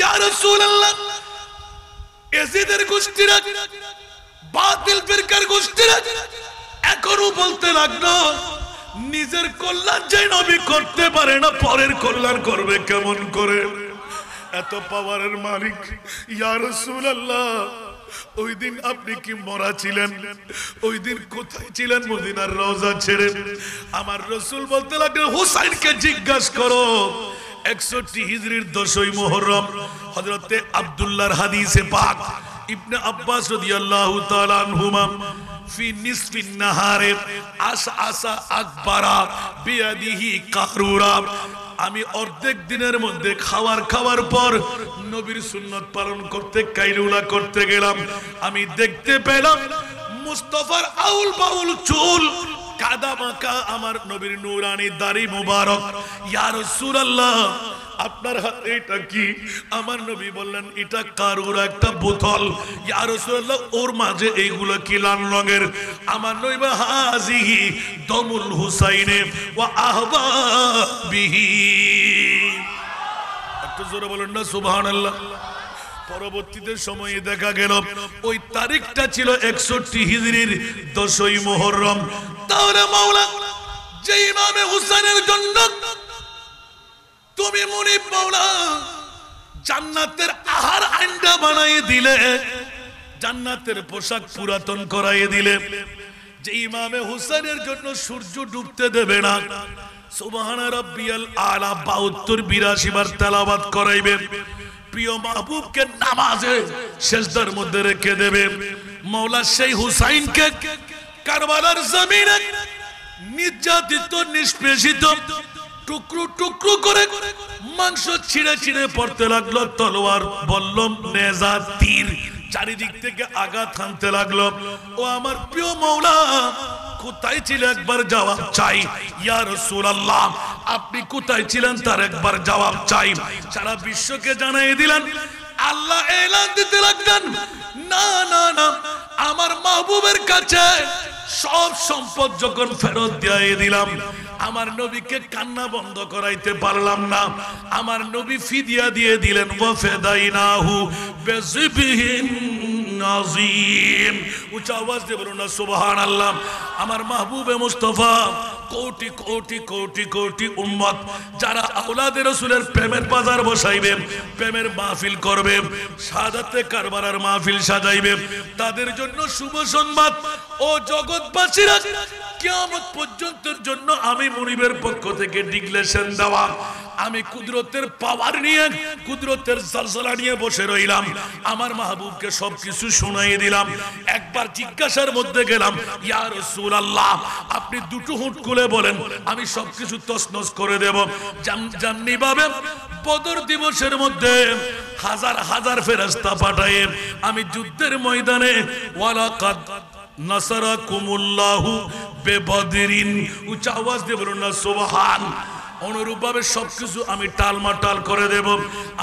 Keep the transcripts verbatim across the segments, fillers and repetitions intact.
ইয়া রাসূলুল্লাহ, এজিদের গোষ্ঠীরা, বাতিল ফিরকার গোষ্ঠীরা এখনো বলতে লাগলো নিজের কল্যাণ যে নবী করতে পারে না পরের কল্যাণ করবে কেমন করে? এত পাওয়ারের মালিক ইয়া রাসূলুল্লাহ, ওই দিন আপনি কি মরা ছিলেন? ওই দিন কোথায় ছিলেন? মদিনার রওজা ছেড়ে। আমার রাসূল বলতে লাগলেন, হুসাইনকে জিজ্ঞাসা করো একষট্টি হিজরির দশই মুহররম হযরতে আব্দুল্লাহর হাদিসে পাক ইবনে আব্বাস রাদিয়াল্লাহু তাআলা আনহুমা ফি নিসফিন নাহারে আসআসা আকবারা বিয়াদিহি কারুরা, আমি অর্ধেক দিনের মধ্যে খাবার খাওয়ার পর নবীর সুন্নত পালন করতে কাইলুলা করতে গেলাম, আমি দেখতে পেলাম মুস্তাফার আউল বাউল চুল, কাদা মাখা আমার নবীর নূরানি দাড়ি মুবারক। ইয়া রাসূলুল্লাহ, আপনার হাতে এটা কি? আমার নবী বললেন, এটা কারুর একটা বোতল। ইয়া রাসূলুল্লাহ, ওর মাঝে এইগুলো কি লাল রঙের? আমার নবী বলেন, হাযিহি দমুল হুসাইনে ওয়া আহবাবিহি। একটু জোরে বলেন না সুবহানাল্লাহ। পরবর্তীতে সময়ে দেখা গেল ওই তারিখটা ছিল একষট্টি হিজরির দশই মুহররম। তাহলে মাওলা যে ইমামে হুসাইনের জন্য তুমি মুনিব মাওলা জান্নাতের আহার আন্ডা বানাই দিলে, জান্নাতের পোশাক পুরাতন করাই দিলে, যে ইমামে হুসাইনের জন্য সূর্য ডুবতে দেবে না, সুবহানা রাব্বিয়াল আলা বাহাত্তর বিরাশি বার তেলাওয়াত করাইবে, প্রিয় মাহবুবকে নামাজে সেজদার মধ্যে রেখে দেবে, মাওলা সেই হুসাইনকে কারবালার জমিনে নির্যাতিত নিষ্পেষিত টুকরো টুকরো করে মাংস ছিঁড়ে ছিঁড়ে পড়তে লাগলো তলোয়ার বল্লম নেজা তীর, চারিদিক থেকে আঘাত হানতে লাগলো। ও আমার প্রিয় মাওলা, কোথায় ছিল একবার জবাব চাই। ইয়া রাসূলুল্লাহ, আপনি কোথায় ছিলেন তার একবার জবাব চাই। সারা বিশ্বকে জানিয়ে দিলেন, আল্লাহ এলান দিতে লাগলেন, না না না, আমার মাহবুবের কাছে সব সম্পদ যখন ফেরত দিয়ে দিলাম, আমার নবীকে কান্না বন্ধ করাইতে পারলাম না, আমার নবী ফিদিয়া দিয়ে দিলেন, ওয়াফাদাইনাহু বিযিবিহিন নাযীম। উচ্চ আওয়াজ দিয়ে বলুন না সুবহানাল্লাহ। আমার মাহবুবে মুস্তাফা কোটি কোটি কোটি কোটি উম্মত যারা আওলাদে রাসূলের প্রেমের বাজার বসাইবে, প্রেমের মাহফিল করবে, শাহাদাতে কারবালার মাহফিল সাজাইবে, তাদের জন্য শুভ সংবাদ। ও জগৎবাসীরা, কিয়ামত পর্যন্তের জন্য আমি মুনিবের পক্ষ থেকে ডিক্লেরেশন দেওয়া, আমি কুদরতের পাওয়ার নিয়ে, কুদরতের জলজলা নিয়ে বসে রইলাম, আমার মাহবুবকে সবকিছু শুনিয়ে দিলাম। একবার জিজ্ঞাসার মধ্যে গেলাম, ইয়া রাসূলুল্লাহ, আপনি দুটো হুট খুলে বলেন, আমি সবকিছু তছনছ করে দেব। জানি ভাবে বদর দিবসের মধ্যে হাজার হাজার ফেরেশতা পাঠায়ে আমি যুদ্ধের ময়দানে ওয়ালাকাদ নাসারাকুমুল্লাহু বিবদরিন, উচ্চ আওয়াজ দিয়ে বলুন না সুবহান। অনুরূপভাবে সবকিছু আমি টালমাটাল করে দেব।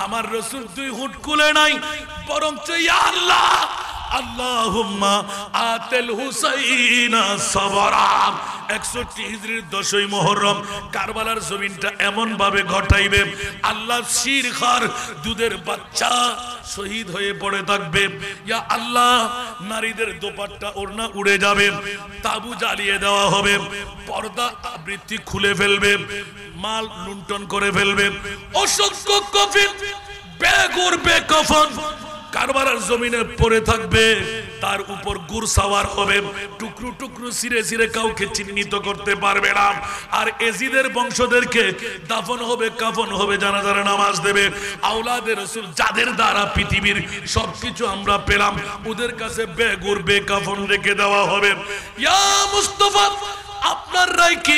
আমার রাসূল দুই হুট খুলে নাই, বরঞ্চ ইয়া আল্লাহ, আল্লাহুম্মা আতিল হুসাইনা সাবরা। একষট্টি হিজরির দশই মুহররম কারবালার জমিনটা এমন ভাবে ঘটাইবে, আল্লাহ শিরখার দুধের বাচ্চা শহীদ হয়ে পড়ে থাকবে। ইয়া আল্লাহ, নারীদের দোপাট্টা ওড়না উড়ে যাবে, তাবু জ্বালিয়ে দেওয়া হবে, পর্দা আবৃত্তি খুলে ফেলবে, মাল লুণ্ঠন করে ফেলবে, অসংখ্য কফিন বেগুর বেকফন কারবালার জমিনে পড়ে থাকবে, তার উপর গুর সাওয়ার হবে, টুকরো টুকরো ছিঁড়ে ছিঁড়ে কাউকে চিহ্নিত করতে পারবে না। আর এজিদের বংশদেরকে দাফন হবে, কাফন হবে, জানাজার নামাজ দেবে। আওলাদে রাসূল যাদের দ্বারা পৃথিবীর সবকিছু আমরা পেলাম, ওদের কাছে বেগুর বেকাফন রেখে দেওয়া হবে। ইয়া মুস্তাফা, আপনার রায় কি?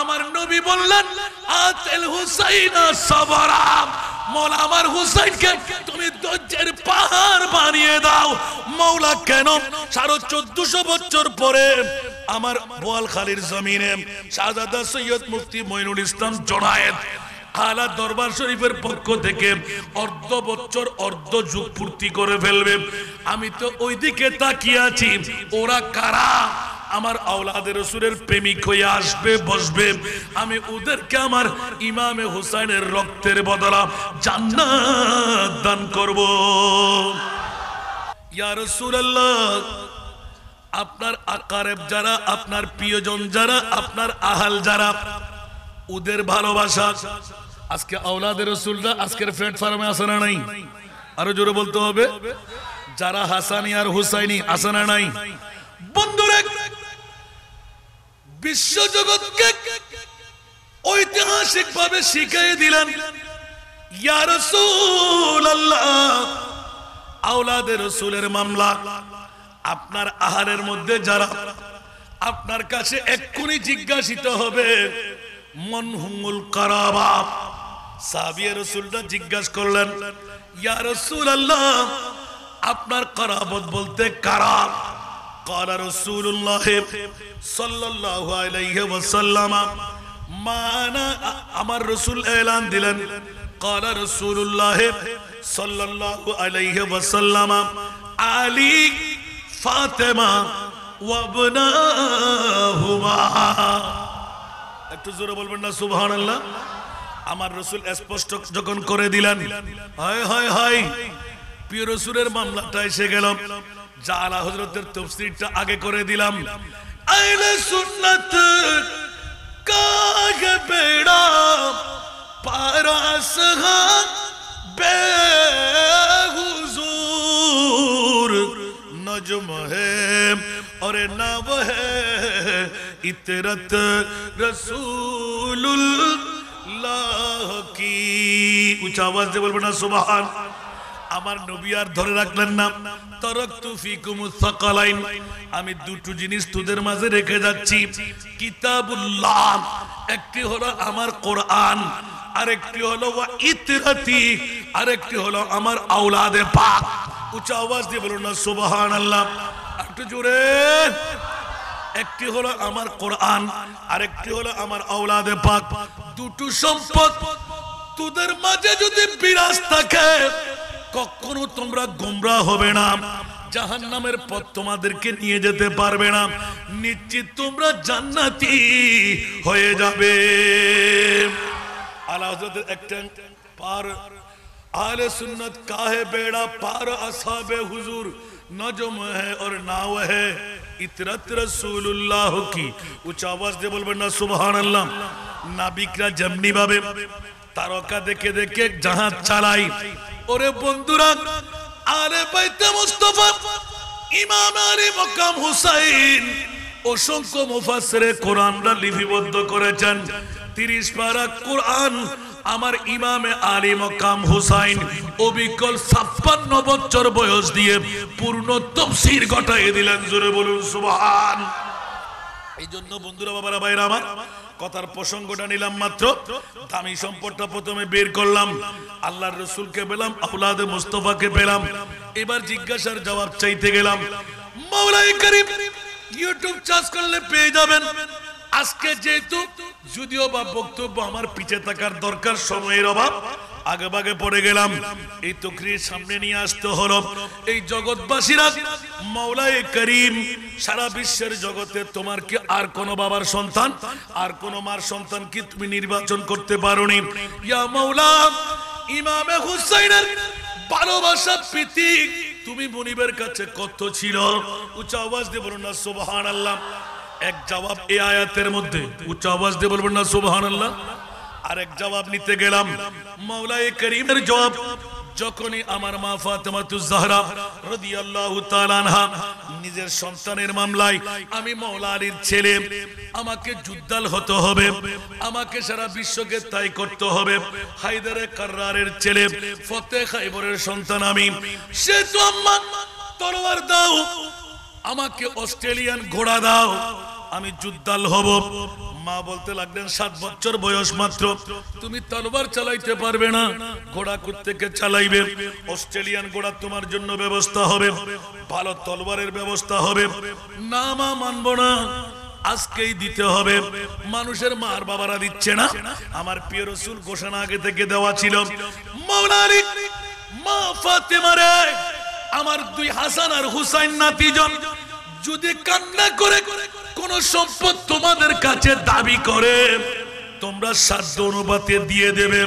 আমার নবী বললেন, আতিল হুসাইনা সাবরা, মওলা আমার হুসাইনকে তুমি ধৈর্যের পাহাড় বানিয়ে দাও। মওলা কেন? সাড়ে চোদ্দশো বছর পরে আমার বোয়ালখালীর জমিনে শাহজাদা সৈয়দ মুফতি মঈনুল ইসলাম জনায়েত আলা দরবার শরীফের পক্ষ থেকে অর্ধ বছর অর্ধ যুগ পূর্তি করে ফেলবে। আমি তো ওইদিকে তাকিয়ে আছি, ওরা কারা আমার আওলাদের রাসূলের প্রেমিক হয়ে আসবে, বসবে, আমি ওদেরকে আমার ইমামে হুসাইনের রক্তের বদলা জান্নাত দান করব। ইয়া রাসূলুল্লাহ, আপনার আকারেব যারা, আপনার প্রিয়জন যারা, আপনার আহাল যারা, ওদের ভালোবাসা আজকে আওলাদের রাসূলরা আজকের প্ল্যাটফর্মে আছে না নাই? আরো জোরে বলতে হবে, যারা হাসানি আর হুসাইনি আছে না নাই? বন্ধুরা, বিশ্ব জগৎকে ঐতিহাসিক ভাবে শিখিয়ে দিলেন ইয়া রাসূলুল্লাহ, আওলাদে রাসূলের মামলা আপনার আহারের মধ্যে যারা, আপনার কাছে এক্ষুনি জিজ্ঞাসিত হবে মানহুমুল কারাবা। সাহাবীয়ে রাসূলটা জিজ্ঞাসা করলেন ইয়া রাসূলুল্লাহ, আপনার কারাবত বলতে কারা? قال رسول الله صلى الله عليه وسلم ما انا امر رسول اعلان দিলেন। قال رسول الله صلى الله عليه وسلم علي فاطمه وابناهما। একটু জোরে বলবেন না সুবহানাল্লাহ। আমার রাসূল স্পষ্ট যখন করে দিলেন, হায় হায় হায়, প্রিয় রাসূলের মামলাটা এসে গেল। জালা হযরতের তাফসীরটা আগে করে দিলাম। আইলে সুন্নাত কাগে বেড়া পারাস বে হুজুর নজম হে আর নব হে ইতরত রাসূলুল্লাহ কি। উচ্চ আওয়াজে বলবেন না সুবহান। আমার নবী আর ধরে রাখলেন না, তারাকতু ফিকুমুস সাকালাইন, আমি দুটো জিনিস তোদের মাঝে রেখে যাচ্ছি, কিতাবুল্লাহ, একটি হলো আমার কোরআন, আরেকটি হলো ওয়া ইতরাতি, আরেকটি হলো আমার আওলাদে পাক। উচ্চ আওয়াজ দিয়ে বলুন না সুবহানাল্লাহ, একটু জোরে। একটি হলো আমার কোরআন, আরেকটি হলো আমার আওলাদে পাক। দুটো সম্পদ তোদের মাঝে যদি বিরাজ থাকে কখনো তোমরা গোমরাহ হবে না, জাহান্নামের পথ তোমাদেরকে নিয়ে যেতে পারবে না, নিশ্চিত তোমরা জান্নাতি হয়ে যাবে। আলা হযরতের একটা পার আহলে সুন্নাত কাহে বেড়া পার আসহাবে হুজুর নজম হে আর নাও হে ইতরাত রাসূলুল্লাহ কি। উচ্চ আওয়াজ দিয়ে বলবেন না সুবহানাল্লাহ। নাবিকরা যেমনি ভাবে তারকা দেখে দেখে জাহাজ চালাই। ওরে বন্ধুরা, আলে বাইতে মুস্তাফা ইমাম আলী মুকাম হুসাইন অসংখ্য মুফাসসিরে কোরআনরা লিপিবদ্ধ করেছেন। তিরিশ পারা কোরআন আমার ইমামে আলী মুকাম হুসাইন অবিকল ছাপ্পান্ন বছর বয়স দিয়ে পূর্ণ তাফসীর ঘটায় দিলেন। জোরে বলুন সুবহান। এই জন্য বন্ধুরা, বাবারা, ভাইরা, আমার কথার প্রসঙ্গটা নিলাম মাত্র, দামি সম্পদটা প্রথমে বের করলাম, আল্লাহর রাসূলকে পেলাম, আওলাদে মুস্তাফাকে পেলাম, এবার জিজ্ঞাসার জবাব চাইতে গেলাম। মাওলাই করিম ইউটিউব সার্চ করলে পেয়ে যাবেন। আজকে যেহেতু যদিও বা বক্তব্য আমার পিছে থাকার দরকার, সময়ের অভাব, আগে ভাগে পড়ে গেলাম, এই তকরির সামনে নিয়ে আসতে হলো। এই জগৎবাসীরা মাওলায়ে করিম সারা বিশ্বের জগতে তোমার কি আর কোন বাবার সন্তান, আর কোন মার সন্তান কি তুমি নির্বাচন করতে পারোনি? ইয়া মাওলা, ইমামে হুসাইনের ভালোবাসা প্রীতি তুমি মুনিবের কাছে কত ছিল? উচ্চ আওয়াজ দিয়ে বলুন না সুবহানাল্লাহ। এক জবাব এই আয়াতের মধ্যে, উচ্চ আওয়াজ দিয়ে বলবেন না সুবহানাল্লাহ। আরেক জবাব নিতে গেলাম মাওলায়ে করিমের জবাব। যখনই আমার মা ফাতেমাতুজ জাহরা রাদিয়াল্লাহু তাআলা আনহা নিজের সন্তানের মামলায় আমি মাওলা আলীর ছেলে, আমাকে যুদ্ধাল হতে হবে, আমাকে সারা বিশ্বকে তাই করতে হবে, হায়দারে কাররারের ছেলে, ফতে খাইবরের সন্তান আমি, সে তো আম্মা তলোয়ার দাও, আমাকে অস্ট্রেলিয়ান ঘোড়া দাও, আমি যুদ্ধাল হব। মা বলতে লাগলেন, সাত বছর বয়স মাত্র, তুমি তলোয়ার চালাইতে পারবে না, ঘোড়া কুত্তেকে চালাইবে, অস্ট্রেলিয়ান ঘোড়া তোমার জন্য ব্যবস্থা হবে, ভালো তলোয়ারের ব্যবস্থা হবে। না মা, মানব না, আজকেই দিতে হবে। মানুষের মার বাবারা দিচ্ছে না, আমার প্রিয় রাসূল ঘোষণা আগে থেকে দেওয়া ছিল। মাওলানা আলী মা ফাতেমা রে, আমার দুই হাসান আর হুসাইন নাতিজন যদি কান্না করে কোন সম্পদ তোমাদের কাছে দাবি করে, তোমরা সাধ্য অনুপাতে দিয়ে দেবে।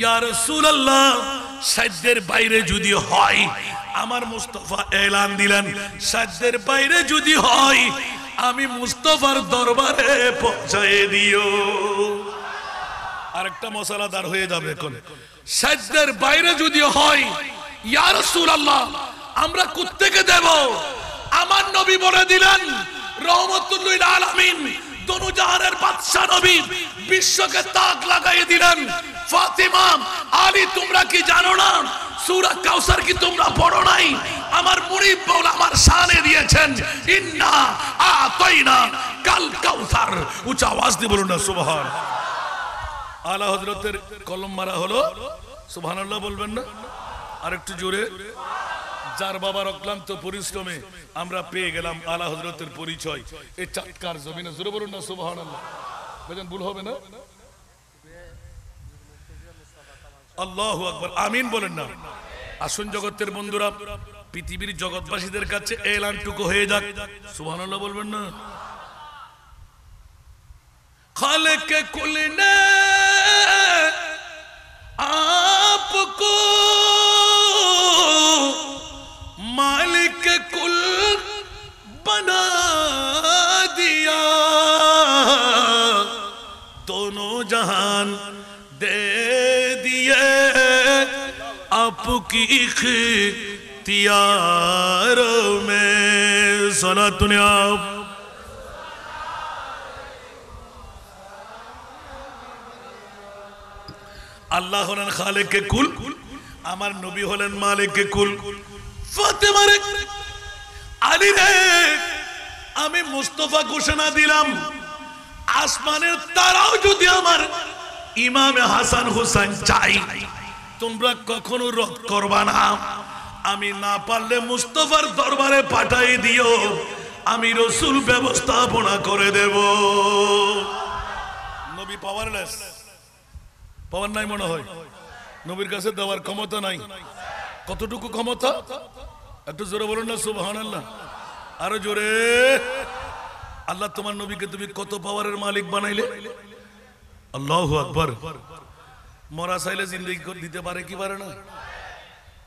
ইয়া রাসূলুল্লাহ, সাধ্যের বাইরে যদি হয়, আমার মুস্তাফা এলান দিলেন, সাধ্যের বাইরে যদি হয় আমি মুস্তাফার দরবারে পৌঁছায় দিও। আরেকটা মশলাদার হয়ে যাবে এখন, সাধ্যের বাইরে যদি হয় ইয়া রাসূলুল্লাহ আমরা কোত্থেকে দেব? আমার নবী বলে দিলেন রহমাতুল লিল আলামিন, দোনো জাহানের বাদশা নবী বিশ্বকে তাক লাগাই দিলেন, ফাতিমা আলী তোমরা কি জানো না? সূরা কাউসার কি তোমরা পড়ো নাই? আমার মুরিদ মাওলা আমার শানে দিয়েছেন ইন্না আতাইনা কাল কাউসার। উচ্চ আওয়াজ দিয়ে বলুন না সুবহানাল্লাহ। আলা হযরতের কলম মারা হলো, সুবহানাল্লাহ বলবেন না? আরেকটু জোরে। যার বাবার অক্লান্ত পরিশ্রমে আমরা পেয়ে গেলাম আলা হযরতের পরিচয় এই চাটকার জমিনে, জোরে বলুন না সুবহানাল্লাহ। বলেন ভুল হবে না? আল্লাহু আকবার, আমিন বলেন না। আসুন জগতের বন্ধুরা, পৃথিবীর জগৎবাসীদের কাছে এলানটুকু হয়ে যাক, সুবহানাল্লাহ বলবেন না। খালেকে কুল না আপকো मालिक कुल बना दिया, दोनों जहान दे दिए आपकी इख्तियार में। सुना तूने आप আল্লাহ হলেন খালেকে কুল, আমার নবী হলেন মালিকে কুল। ফাতেমারে আলী রে আমি মুস্তাফা ঘোষণা দিলাম, আসমানের তারাও যদি আমার ইমাম হাসান হোসেন চাই তোমরা কখনো রদ করবা না। আমি না পারলে মুস্তাফার দরবারে পাঠাই দিও, আমি রসুল ব্যবস্থাপনা করে দেব। নবী পাওয়ারলেস, পাওয়ার নাই মনে হয়, নবীর কাছে দেওয়ার ক্ষমতা নাই। কতটুকু ক্ষমতা একটু জোরে বলুন না সুবহানাল্লাহ, আরো জোরে। আল্লাহ তোমার নবীকে তুমি কত পাওয়ারের মালিক বানাইলে। আল্লাহু আকবার। মরা চাইলে জিন্দেগি করে দিতে পারে কি পারে না?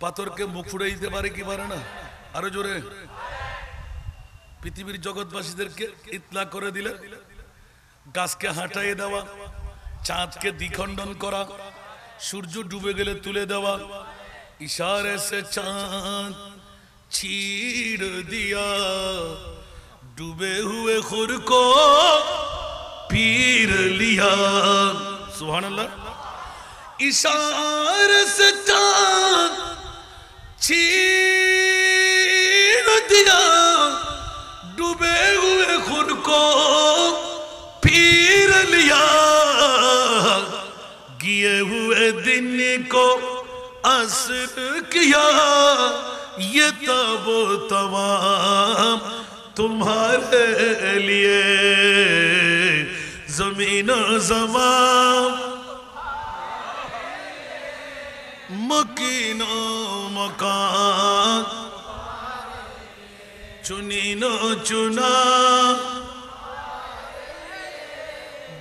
পাথরকে মুখ ফুড়ে দিতে পারে কি পারে না? আরো জোরে। পৃথিবীর জগৎবাসীদেরকে ইতলা করে দিলে, গাছকে হাঁটাইয়ে দেওয়া, চাঁদকে দ্বিখণ্ডন করা, সূর্য ডুবে গেলে তুলে দেওয়া, ইশারে সে চাঁদ ছিড় দিয়া, ডুবে হুয়ে খুর কো পীর লিয়া। সুবহানাল্লাহ। ইশারে সে চাঁদ ছিড় দিয়া, ডুবে হুয়ে খুর কো পীর লিয়া, গিয়ে হুয়ে দিন কো असर किया, ये तब तमाम तुम्हारे लिए, जमीन ज़माम मकीनो मकान चुनीनो चुना,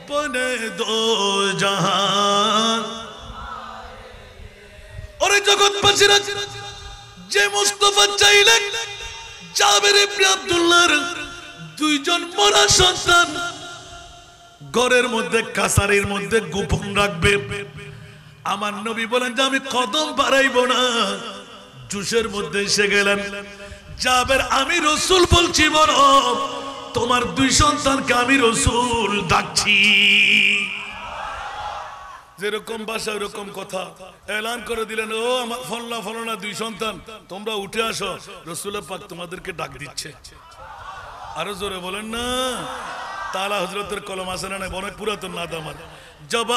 बने दो जहान। ওরে জগৎবাসীরা, যে মুস্তাফা চাইলেন জাবের ইবনে আব্দুল্লাহর দুইজন মরা সন্তান ঘরের মধ্যে কাছারির মধ্যে গোপন রাখবে, আমার নবী বলেন যে আমি কদম বাড়াইব না। জুসের মধ্যে এসে গেলেন, জাবের আমি রসুল বলছি বলো, তোমার দুই সন্তানকে আমি রসুল ডাকছি। যেরকম ভাষা ওরকম কথা, এলান করে দিলেন ও আমার ফলনা ফলনা দুই সন্তান তোমরা উঠে আসো, রাসূল পাক তোমাদেরকে ডাক দিচ্ছে। আরো জোরে বলেন না। তাআলা হযরতের কলম আসেনা না বড় পুরাতন নাদ আমার জবা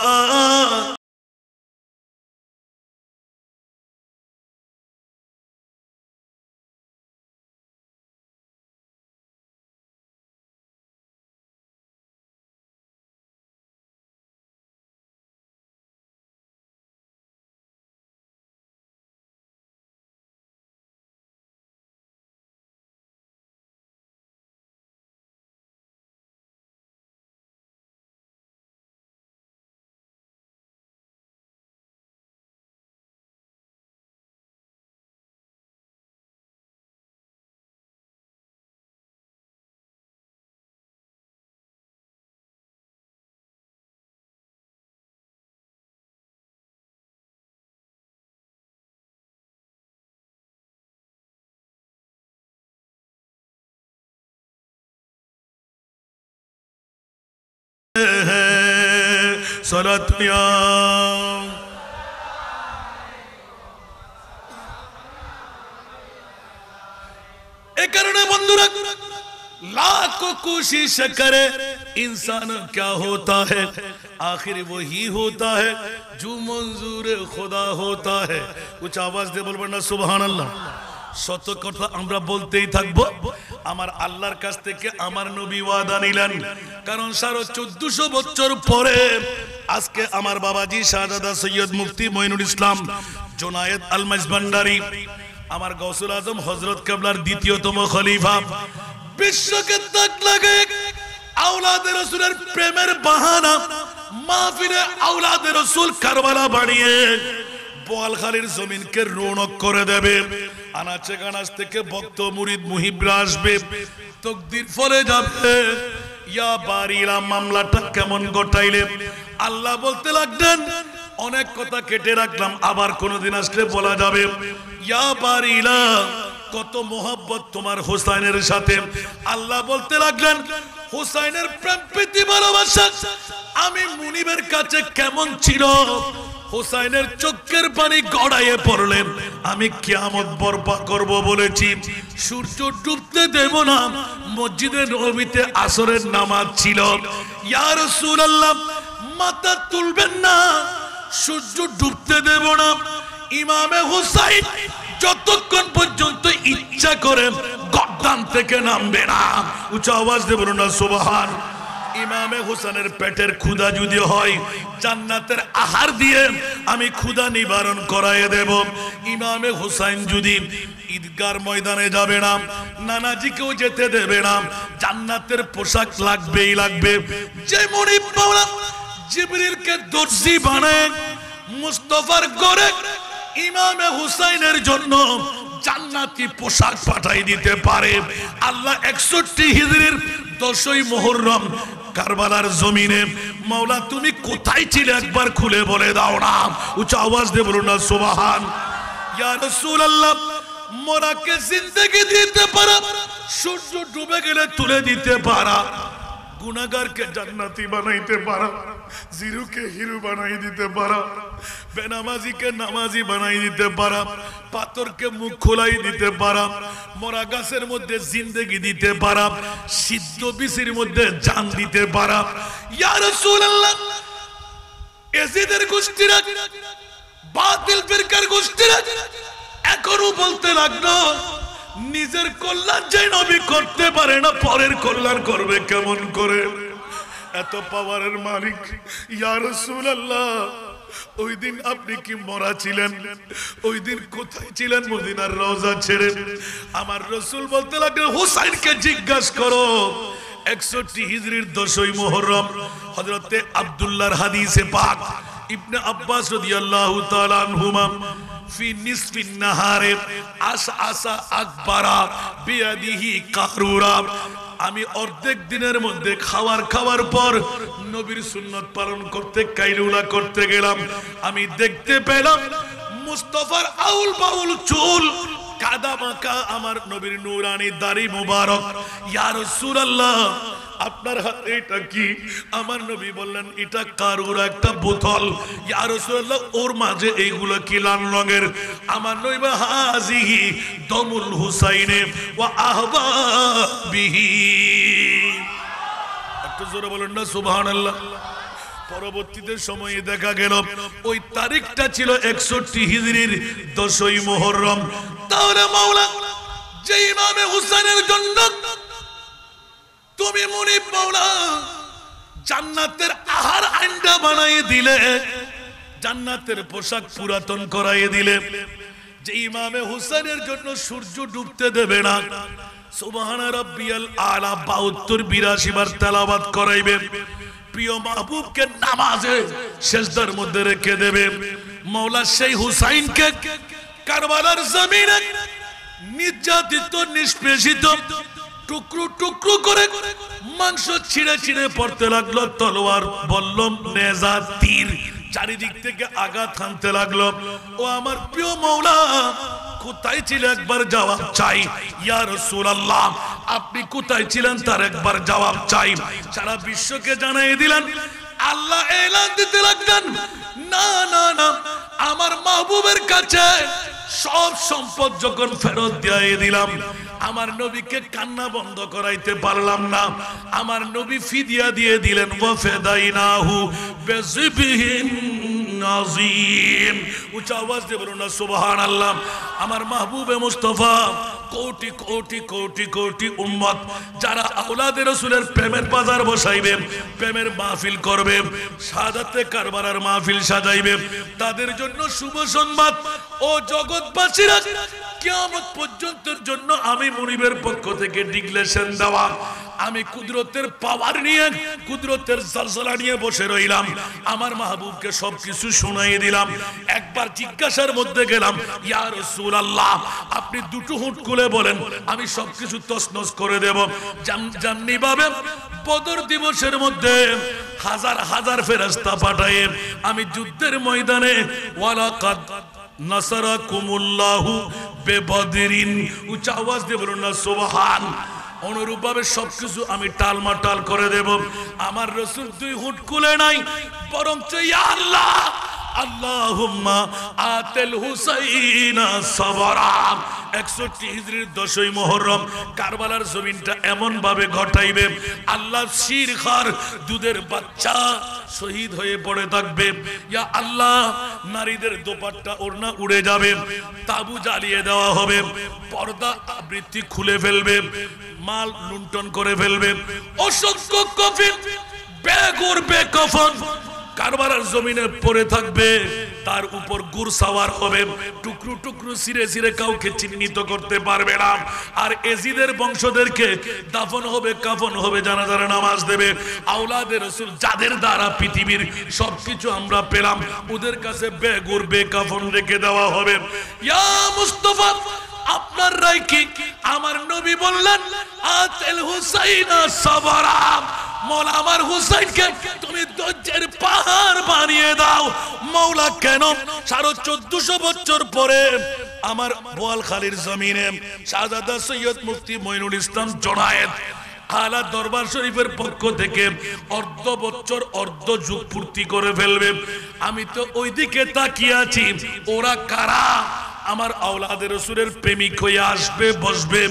সালাত মিয়াম। এ কারণে বন্ধুরা লাখ কোশিশ করে इंसान क्या होता है, आखिर वही होता है जो मंजूर खुदा होता है। कुछ आवाज दे बोलबो ना सुभान अल्लाह। শত কথা আমরা বলতেই থাকবো। আমার আল্লাহর কাছ থেকে আমার নবী ওয়াদা নিলেন, কারণ সাড়ে চোদ্দশো বছর পরে আজকে আমার বাবাজি শাহজাদা সৈয়দ মুফতি মঈনুল ইসলাম জোনায়েদ আল মাইজভান্ডারী, আমার গৌসুল আজম হযরত কেবলার দ্বিতীয়তম খলিফা, বিশ্বকে তাক লাগে আওলাদে রাসূলের প্রেমের বাহানা মাহফিলে আওলাদে রাসূল কারবালা বানিয়ে বোয়ালখালীর জমিনকে রৌনক করে দেবে। আনাচে গানাচ থেকে ভক্ত মুরিদ মুহিবরা আসবে, তকদির ফলে যাবে। ইয়া বারিলা মামলাটা কেমন গোটাইলে আল্লাহ বলতে লাগলেন, অনেক কথা কেটে রাখলাম, আবার কোনদিন আসলে বলা যাবে। ইয়া বারিলা কত মোহাব্বত তোমার হোসাইনের সাথে। আল্লাহ বলতে লাগলেন, হোসাইনের প্রেম প্রীতি ভালোবাসা আমি মুনিবের কাছে কেমন ছিল, হোসাইনের চোখের পানি গড়াইয়ে পড়লেন। আমি কিয়ামত বরপা করব বলেছি, সূর্য ডুবতে দেব না। মসজিদের নববীতে আসরের নামাজ ছিল, ইয়া রাসূলুল্লাহ মাথা তুলবেন না, সূর্য ডুবতে দেব না। ইমামে হোসাইন যতক্ষণ পর্যন্ত ইচ্ছা করে গর্দান থেকে নামবে না। উচ্চ আওয়াজ দিয়ে বলুন না সুবহান। ইমামে হোসেনের পেটের ক্ষুধা যদি হয় জান্নাতের আহার দিয়ে আমি ক্ষুধা নিবারণ করায় দেব। ইমামে হোসেন যদি ঈদগার ময়দানে যাবে না, নানাজিকেও যেতে দেবে না, জান্নাতের পোশাক লাগবেই লাগবে। যে মুনিব মাওলা জিবরিলকে দর্জি বানায় মুস্তাফার গড়ে ইমামে হোসেনের জন্য জান্নাতি পোশাক পাঠাই দিতে পারে। আল্লাহ একষট্টি হিজরির দশই মুহররম কারবালার জমিনে মাওলা তুমি কোথায় ছিলে একবার খুলে বলে দাও না। উচ্চ আওয়াজ দিয়ে বলুন না সুবহান। ইয়া রাসূলুল্লাহ মোরাকে জিন্দেগি দিতে পারা, সূর্য ডুবে গেলে তুলে দিতে পারা, গুনাহগারকে জান্নাতি বানাইতে পারা, জিরুকে হিরু বানাই দিতে পারা, বেনামাজিকে নামাজি বানাই দিতে পারা, পাথরকে মুখ খোলাই দিতে পারা, মরা গাছের মধ্যে জিন্দেগি দিতে পারা, সিদ্ধ বিচির মধ্যে জান দিতে পারা। ইয়া রাসূলুল্লাহ এজিদের গোষ্ঠীরা, বাতিল ফিরকার গোষ্ঠীরা এখনো বলতে লাগলো নিজের কল্যাণ যে নবী করতে পারে না, পরের কল্যাণ করবে কেমন করে? এত পাওয়ারের মালিক ইয়া রাসূলুল্লাহ ওই দিন আপনি কি মরা ছিলেন? ওই দিন কোথায় ছিলেন মদিনার রওজা ছেড়ে? আমার রাসূল বলতে লাগলেন, হুসাইনকে জিজ্ঞাসা করো একষট্টি হিজরির দশই মুহররম হযরতে আব্দুল্লাহর হাদিসে পাক ইবনে আব্বাস রাদিয়াল্লাহু তাআলা আনহুমা ফি নিসফিন নাহারে আসআসা আকবারা বিয়াদিহি কারুরা, আমি অর্ধেক দিনের মধ্যে খাবার খাওয়ার পর নবীর সুন্নত পালন করতে কাইলুলা করতে গেলাম, আমি দেখতে পেলাম মুস্তাফার আউল বাউল চুল, কাদা মাখা আমার নবীর নূরানি দাড়ি মুবারক। ইয়া রাসূলুল্লাহ আপনার হাতে এটা কি? আমার নবী বললেন, এটা কারুর একটা বোতল। ইয়া রাসূলুল্লাহ ওর মাঝে এইগুলো কি লাল রঙের? আমার নবী বলেন, হাযিহি দমুল হুসাইনে ওয়া আহবাবিহি। একটু জোরে বলেন না সুবহানাল্লাহ। পরবর্তীতে সময়ে দেখা গেল ওই তারিখটা ছিল একষট্টি হিজরির দশই মুহররম। তাহলে মাওলা যে ইমামে হুসাইনের জন্য তুমি মুনিব মাওলা জান্নাতের আহার আন্ডা বানাই দিলে, জান্নাতের পোশাক পুরাতন করাই দিলে, যে ইমামে হুসাইনের জন্য সূর্য ডুবতে দেবে না, সুবহানা রাব্বিয়াল আলা বাহাত্তর বিরাশি বার তেলাওয়াত করাইবে, প্রিয় মাহবুবকে নামাজে সিজদার মধ্যে রেখে দেবে, মাওলা সেই হুসাইনকে কারবালার জমিনে নির্যাতিত নিষ্পেষিত টুকরো টুকরো করে মাংস ছিঁড়ে ছিঁড়ে পড়তে লাগলো তলোয়ার বল্লম নেজা তীর, চারিদিক থেকে আঘাত হানতে লাগলো। ও আমার প্রিয় মাওলা কোথায় ছিলেন একবার জবাব চাই। ইয়া রাসূলুল্লাহ আপনি কোথায় ছিলেন তার একবার জবাব চাই। সারা বিশ্বকে জানাই দিলেন আল্লাহ এলান দিতে লাগলেন, না না না, আমার মাহবুবের কাছে সব সম্পদ যখন ফেরত দিয়ে দিলাম, আমার নবীকে কান্না বন্ধ করাইতে পারলাম না, আমার নবী ফিদিয়া দিয়ে দিলেন। ওয়াফাদাইনাহু বিযিবিহিন নাযীম। উচ্চ আওয়াজ দিয়ে বলুন না সুবহানাল্লাহ। আমার মাহবুবে মুস্তাফা কোটি কোটি কোটি কোটি উম্মত যারা আওলাদে রাসূলের প্রেমের বাজার বসাইবে, প্রেমের মাহফিল করবে, সাদাতে কারবারার মাহফিল সাজাইবে, তাদের জন্য শুভ সংবাদ। ও জগৎবাসীরা, কিয়ামত পর্যন্তের জন্য আমি মুনিবের পক্ষ থেকে ডিক্লেরেশন দেওয়া, আমি কুদরতের পাওয়ার নিয়ে, কুদরতের জলজলা নিয়ে বসে রইলাম, আমার মাহবুবকে সবকিছু শুনিয়ে দিলাম। একবার জিজ্ঞাসার মধ্যে গেলাম, ইয়া রাসূলুল্লাহ আপনি দুটো হুট খুলে বলেন, আমি সবকিছু তছনছ করে দেব। জানি ভাবে বদর দিবসের মধ্যে হাজার হাজার ফেরেশতা পাঠায়ে আমি যুদ্ধের ময়দানে ওয়ালাকাদ নাসারাকুমুল্লাহু বিবদরিন। উচ্চ আওয়াজ দিয়ে বলুন না সুবহান। অনুরূপ ভাবে সবকিছু আমি টালমাটাল করে দেব। আমার রাসূল দুই হুট খুলে নাই, বরঞ্চ ইয়া আল্লাহ আল্লাহুম্মা আতিল হুসাইনা সাবরা। একষট্টি হিজরির দশই মুহররম কারবালার জমিনটা এমন ভাবে ঘটাইবে, আল্লাহ শিরখার দুধের বাচ্চা শহীদ হয়ে পড়ে থাকবে। ইয়া আল্লাহ নারীদের দোপাট্টা ওড়না উড়ে যাবে, তাবু জ্বালিয়ে দেওয়া হবে, পর্দা আবৃত্তি খুলে ফেলবে, মাল লুণ্ঠন করে ফেলবে, অসংখ্য কফিন বেগুর বেকফন কারবারার জমিনে পড়ে থাকবে, তার উপর গুর সাওয়ার হবে, টুকরো টুকরো ছিঁড়ে ছিঁড়ে কাউকে চিহ্নিত করতে পারবে না। আর এজিদের বংশদেরকে দাফন হবে, কাফন হবে, জানাজার নামাজ দেবে। আওলাদে রাসূল যাদের দ্বারা পৃথিবীর সবকিছু আমরা পেলাম, ওদের কাছে বেগুর বেকাফন রেখে দেওয়া হবে। ইয়া মুস্তাফা আপনার রায় কি? আমার নবী বললেন আতিল হুসাইনা সাবরা, মওলা আমার হুসাইনকে তুমি ধৈর্যের পাহাড় বানিয়ে দাও। মওলা কেন? সাড়ে চোদ্দশো বছর পরে আমার বোয়ালখালীর জমিনে শাহজাদা সৈয়দ মুফতি মঈনুল ইসলাম জনায়েত আলা দরবার শরীফের পক্ষ থেকে অর্ধ বছর অর্ধ যুগ পূর্তি করে ফেলবে। আমি তো ওইদিকে তাকিয়ে আছি, ওরা কারা আমার আওলাদের রাসূলের প্রেমিক হয়ে আসবে, বসবে।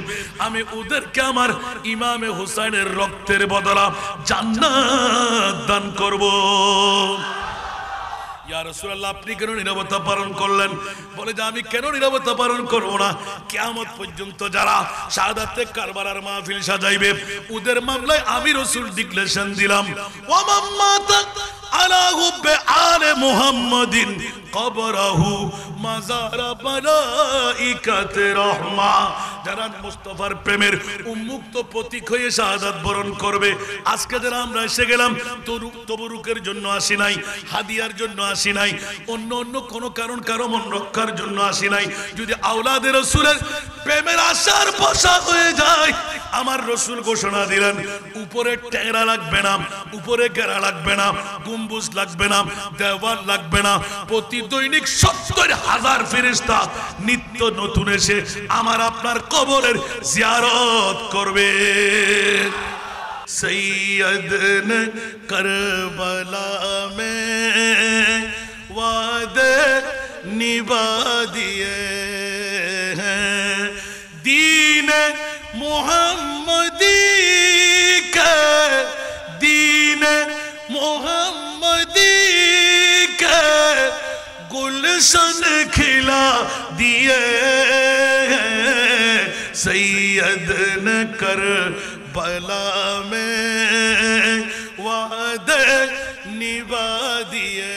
আমি ওদেরকে আমার ইমামে হুসাইনের রক্তের বদলা জান্নাত দান করব। ইয়া রাসূলুল্লাহ আপনি কেন নীরবতা পালন করলেন? বলে যে আমি কেন নীরবতা পালন করব না, কিয়ামত পর্যন্ত যারা শাহাদাতে কারবারার মাহফিল সাজাইবে ওদের মামলায় আমি রাসূল ডিক্লেরেশন দিলাম। ওয়া মামাতা আলা হুব্বে আলে মুহাম্মাদিন কবরহু মাজারা বালাইকাতে রহমা। যারা মুস্তাফার প্রেমের উন্মুক্ত প্রতীক হয়ে শাহাদাত বরণ করবে, আজকে যারা আমরা এসে গেলাম, তবরুকের জন্য আসি নাই, হাদিয়ার জন্য আসি নাই, অন্য অন্য কোনো কারণ কারো মন রক্ষার জন্য আসি নাই। যদি আওলাদে রাসূলের প্রেমের আশার বসা হয়ে যায়, আমার রাসূল ঘোষণা দিলেন উপরে টেরা লাগবে না, উপরে ঘেরা লাগবে না, গম্বুজ লাগবে না, দেওয়াল লাগবে না। প্রতি দৈনিক সত্তর হাজার ফেরেশতা নিত্য নতুন এসে আমার আপনার কবরের জিয়ারত করবে। সৈয়দ নে কারবালা মে ওয়াদে নিভা দিয়ে হ্যায়, দীন মুহাম্মদি কে, দীন মোহাম্মদি কে গুলশন খিলা দিয়ে, সৈয়দ না কারবালা মে ওয়াদে নিভা দিয়ে।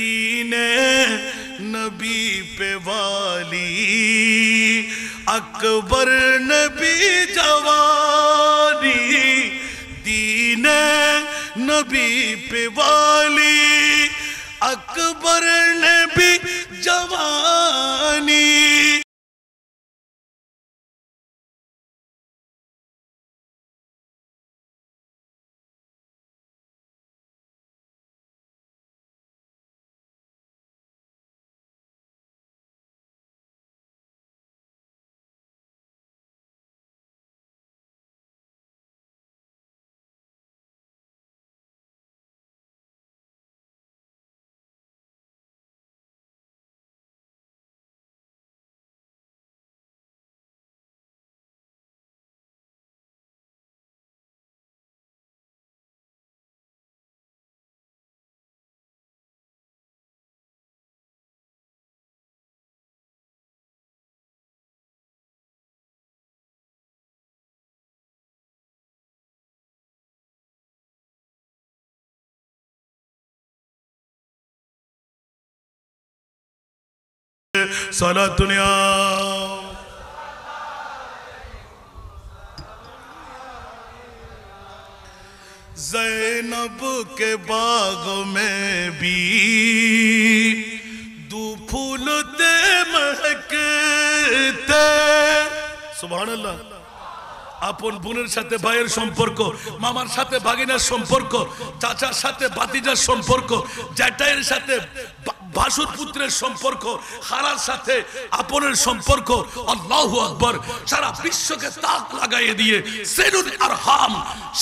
दीने नबी पे वाली अकबर नबी जवानी दीने नबी पे वाली अकबर नबी जवानी। सलातुनिया ज़ैनब के बाग में भी दो फूल दे महकते। सुभानअल्लाह। আপন বোনের সাথে ভাইয়ের সম্পর্ক, মামার সাথে ভাগিনার সম্পর্ক, চাচার সাথে ভাতিজার সম্পর্ক, জ্যাঠাইয়ের সাথে ভাসুর পুত্রের সম্পর্ক, খালার সাথে আপনের সম্পর্ক। আল্লাহু আকবার। সারা বিশ্বকে তাক লাগাইয়ে দিয়ে সেলুন আর হাম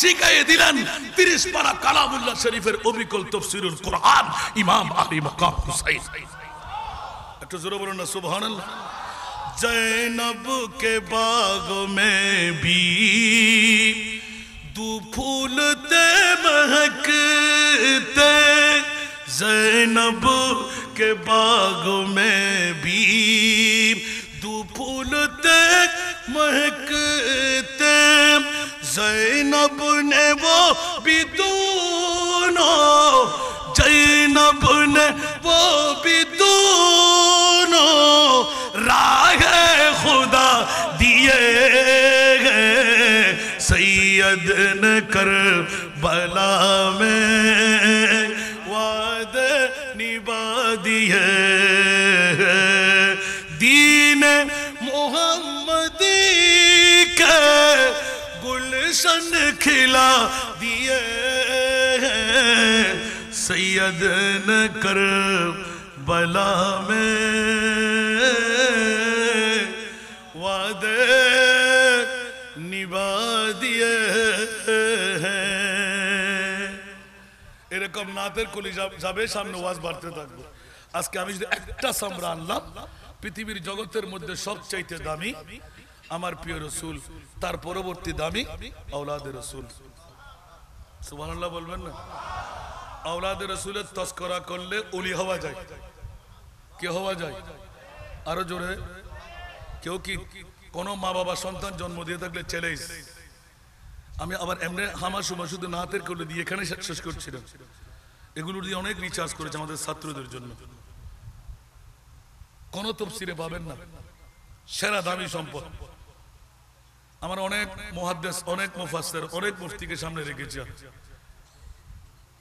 শিখাইয়ে দিলেন তিরিশ পারা কালামুল্লাহ শরীফের অবিকল তাফসীরুল কোরআন ইমাম আলী মাকাম হুসাইন। একটু জোরে বলুন না সুবহানাল্লাহ। ज़ैनब के बाग में भी दो फूल ते महकते। ज़ैनब के बाग में भी दो फूल ते महकते। ज़ैनब ने वो भी दोनों, ज़ैनब ने वो भी दोनों राह खुदा दिए गए। सैयद ने करबला में वादे निभा दिए। दीन मोहम्मदी के गुलशन खिला दिए। सैयद ने करबला में নিভা দিয়ে। এরকম নাতের কলি যাবে সামনে, ওয়াজ বাড়তে থাকবো। আজকে আমি যদি একটা চামড়া আনলাম, পৃথিবীর জগতের মধ্যে সবচাইতে দামি আমার প্রিয় রসুল, তার পরবর্তী দামি আওলাদের রসুল। সুবহানাল্লাহ বলবেন না? আওলাদের রসুলের তস্করা করলে ওলি হওয়া যায়। কে হওয়া যায়? আরো জোরে। কেউ কি কোনো মা বাবা সন্তান জন্ম দিয়ে থাকলে চ্যালেঞ্জ। আমি আবার এমনি হামা সুমা শুধু নাতের করলে দিয়ে এখানে শেষ করছিলাম। এগুলো দিয়ে অনেক রিচার্জ করেছে আমাদের ছাত্রদের জন্য। কোনো তফসিরে পাবেন না সেরা দামি সম্পদ। আমার অনেক মুহাদ্দিস, অনেক মুফাসসির, অনেক মুফতিকে সামনে রেখেছি।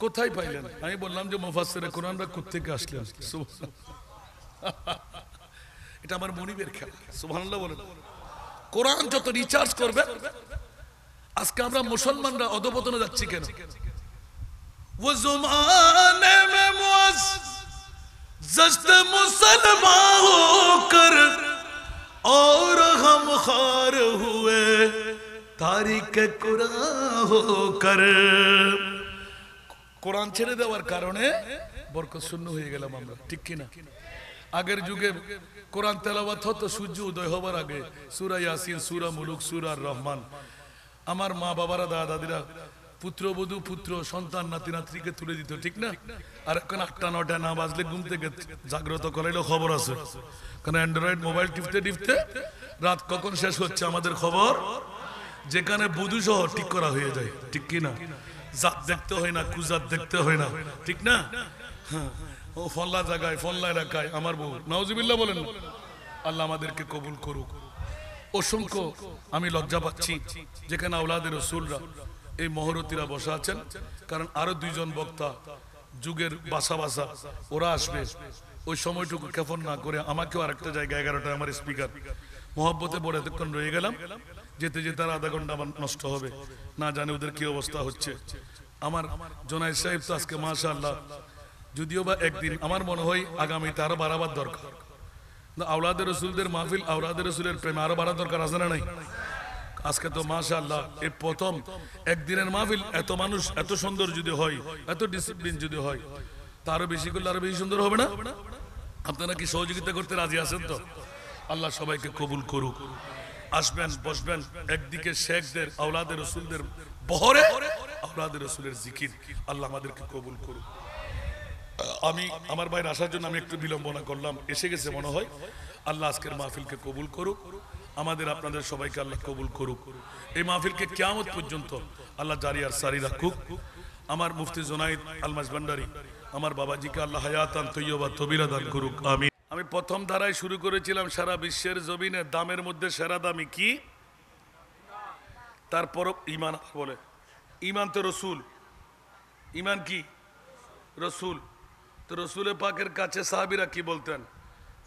কোথায় পাইলেন? আমি বললাম যে মুফাসসিরে কোরআনরা কোত্থেকে আসলেন? এটা আমার মনিবের খেলা। সুবহানাল্লাহ বলেন। কোরআন যত রিচার্জ করবে। আজকে আমরা মুসলমানরা অধঃপতনে যাচ্ছি কেন? ও জমানে মে মুআজ জস্ত মুসলমান হোকর और हम खार हुए तारीख कुरान होकर। কোরআন ছেড়ে দেওয়ার কারণে বরকত শূন্য হয়ে গেলাম আমরা, ঠিক কিনা? আগের যুগে কোরআন তেলাওয়াত হতো সূর্য উদয় হবার আগে, সূরা ইয়াসিন, সূরা মুলুক, সূরা রহমান। আমার মা বাবারা, দাদা দাদিরা পুত্রবধূ পুত্র সন্তান নাতি নাতনিকে তুলে দিত, ঠিক না? আর এখন আটটা নটা না বাজলে ঘুম থেকে জাগ্রত করাইলেও খবর আছে, কারণ অ্যান্ড্রয়েড মোবাইল টিপতে টিপতে রাত কখন শেষ হচ্ছে আমাদের খবর, যেখানে বধূ সহ ঠিক করা হয়ে যায়, ঠিক কিনা? জাত দেখতে হয় না, কুজাত দেখতে হয় না, ঠিক না? হ্যাঁ, ও ফল্লা জায়গায় ফল্লা এলাকায় আমার বউ, নাউজুবিল্লাহ বলেন। আল্লাহ আমাদেরকে কবুল করুক। অসংখ্য আমি লজ্জা পাচ্ছি যেখানে আওলাদের রসুলরা এই মহরতিরা বসা আছেন, কারণ আরো দুইজন বক্তা যুগের বাসা বাসা ওরা আসবে, ওই সময়টুকু ক্ষেপণ না করে আমাকেও আরেকটা জায়গায় এগারোটায় আমার স্পিকার মহব্বতে বড় এতক্ষণ রয়ে গেলাম, যেতে যেতে আর আধা ঘন্টা আমার নষ্ট হবে, না জানি ওদের কি অবস্থা হচ্ছে। আমার জোনায়েদ সাহেব তো আজকে মাশাআল্লাহ, যদিও বা একদিন আমার মনে হয় আগামীতে আরো বাড়াবার দরকার, আওলাদের রসুলদের মাহফিল আওলাদের রসুলের প্রেমে আরো বাড়ার দরকার আছে না নাই? আজকে তো মাশাআল্লাহ এই প্রথম একদিনের মাহফিল, এত মানুষ, এত সুন্দর যদি হয়, এত ডিসিপ্লিন যদি হয়, তা আরো বেশি করলে আরো বেশি সুন্দর হবে না? আপনারা কি সহযোগিতা করতে রাজি আছেন তো? আল্লাহ সবাইকে কবুল করুক। আসবেন, বসবেন, একদিকে শেখদের আওলাদের রসুলদের বহরে আওলাদের রসুলের জিকির। আল্লাহ আমাদেরকে কবুল করুক। আমি আমার বাইরে আসার জন্য আমি একটু বিলম্বনা করলাম, এসে গেছে মনে হয়। আল্লাহ আজকের মাহফিলকে কবুল করুক, আমাদের আপনাদের সবাইকে আল্লাহ কবুল করুক। এই মাহফিলকে কিয়ামত পর্যন্ত আল্লাহ জারি আর সারি রাখুক। আমার মুফতি জোনায়েদ আলমাস ভান্ডারী আমার বাবাজিকে আল্লাহ হায়াতান তৈয়বা তবিরা দান করুক। আমিন। আমি প্রথম ধারায় শুরু করেছিলাম সারা বিশ্বের জমিনে দামের মধ্যে সেরা দামি কি? তারপর ইমান বলে, ইমান তো রসুল, ইমান কি? রসুল। তো রসুল পাকের কাছে সাহাবিরা কি বলতেন?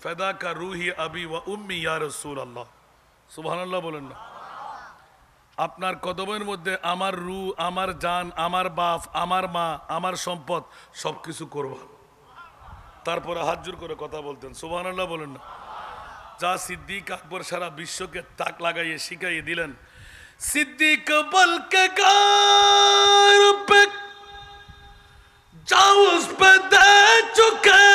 ফেদা কা রুহি আবি ওয়া উম্মি ইয়া রাসূলুল্লাহ। সুবহানাল্লাহ বলেন না? আপনার কদমের মধ্যে আমার রু, আমার জান, আমার বাপ, আমার মা, আমার সম্পদ সবকিছু করব। তারপরে হাত জোর করে কথা বলতেন, সুবহানাল্লাহ বলেন না? যা সিদ্দিক আকবর সারা বিশ্বকে তাক লাগাইয়ে শিখাইয়ে দিলেন। সিদ্দিক বলকে গার পে जाओ उस पे दे चुके।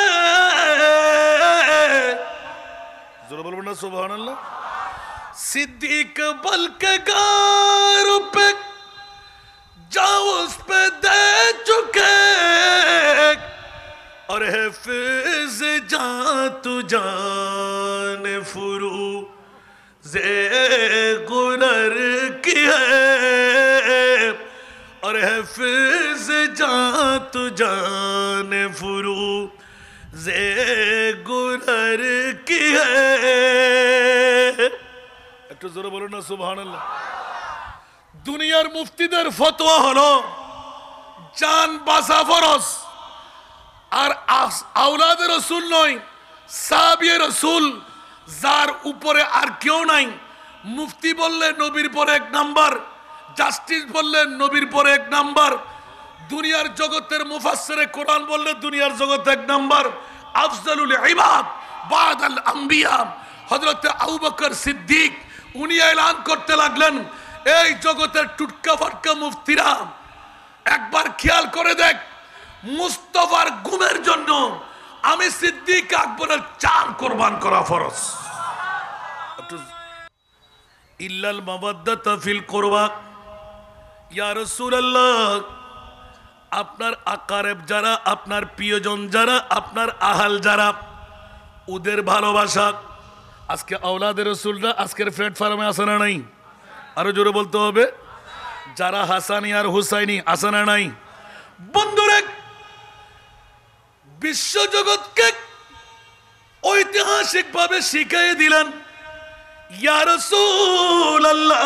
जरा बोलो ना सुभान अल्लाह। सिद्दीक बल्केगार पे जाओ उस पे दे चुके और हफिज जा तू जान फुरू जे गुनर की है और हफिज जान तू जान फुरू जे गुनर की है। একটু জোরে বলো না সুবহানাল্লাহ। দুনিয়ার মুফতিদের ফতোয়া হলো জান বাঁচা ফরজ, আর আওলাদ রসুল নয়, সাহাবী রসুল, যার উপরে আর কেউ নাই। মুফতি বললে নবীর পরে এক নাম্বার, জাস্টিস বললেন নবীর পরে এক নাম্বার, দুনিয়ার জগতের মুফাসসিরে কোরআন বললেন দুনিয়ার জগতে এক নাম্বার। আফজালুল ইবাদ বাদ আল আমবিয়া হযরত আবু বকর সিদ্দিক, উনি এলান করতে লাগলেন এই জগতের টুটকা ফাটকা মুফতিরা একবার খেয়াল করে দেখ, মুস্তাফার গুমের জন্য আমি সিদ্দিক আকবরের চার কুরবান করা ফরজ। ইল্লাল মাওয়াদ্দাতা ফিল কুরবা ইয়া রাসূলুল্লাহ। আপনার আকারেব যারা, আপনার প্রিয়জন যারা, আপনার আহাল যারা, ওদের ভালোবাসা। আজকে আওলাদের রাসূলরা আজকের প্ল্যাটফর্মে আছে না নাই? আরো জোরে বলতে হবে, যারা হাসানি আর হুসাইনি আছে না নাই? বন্ধুরা, বিশ্বজগৎকে ঐতিহাসিকভাবে শিখিয়ে দিলেন ইয়া রাসূলুল্লাহ।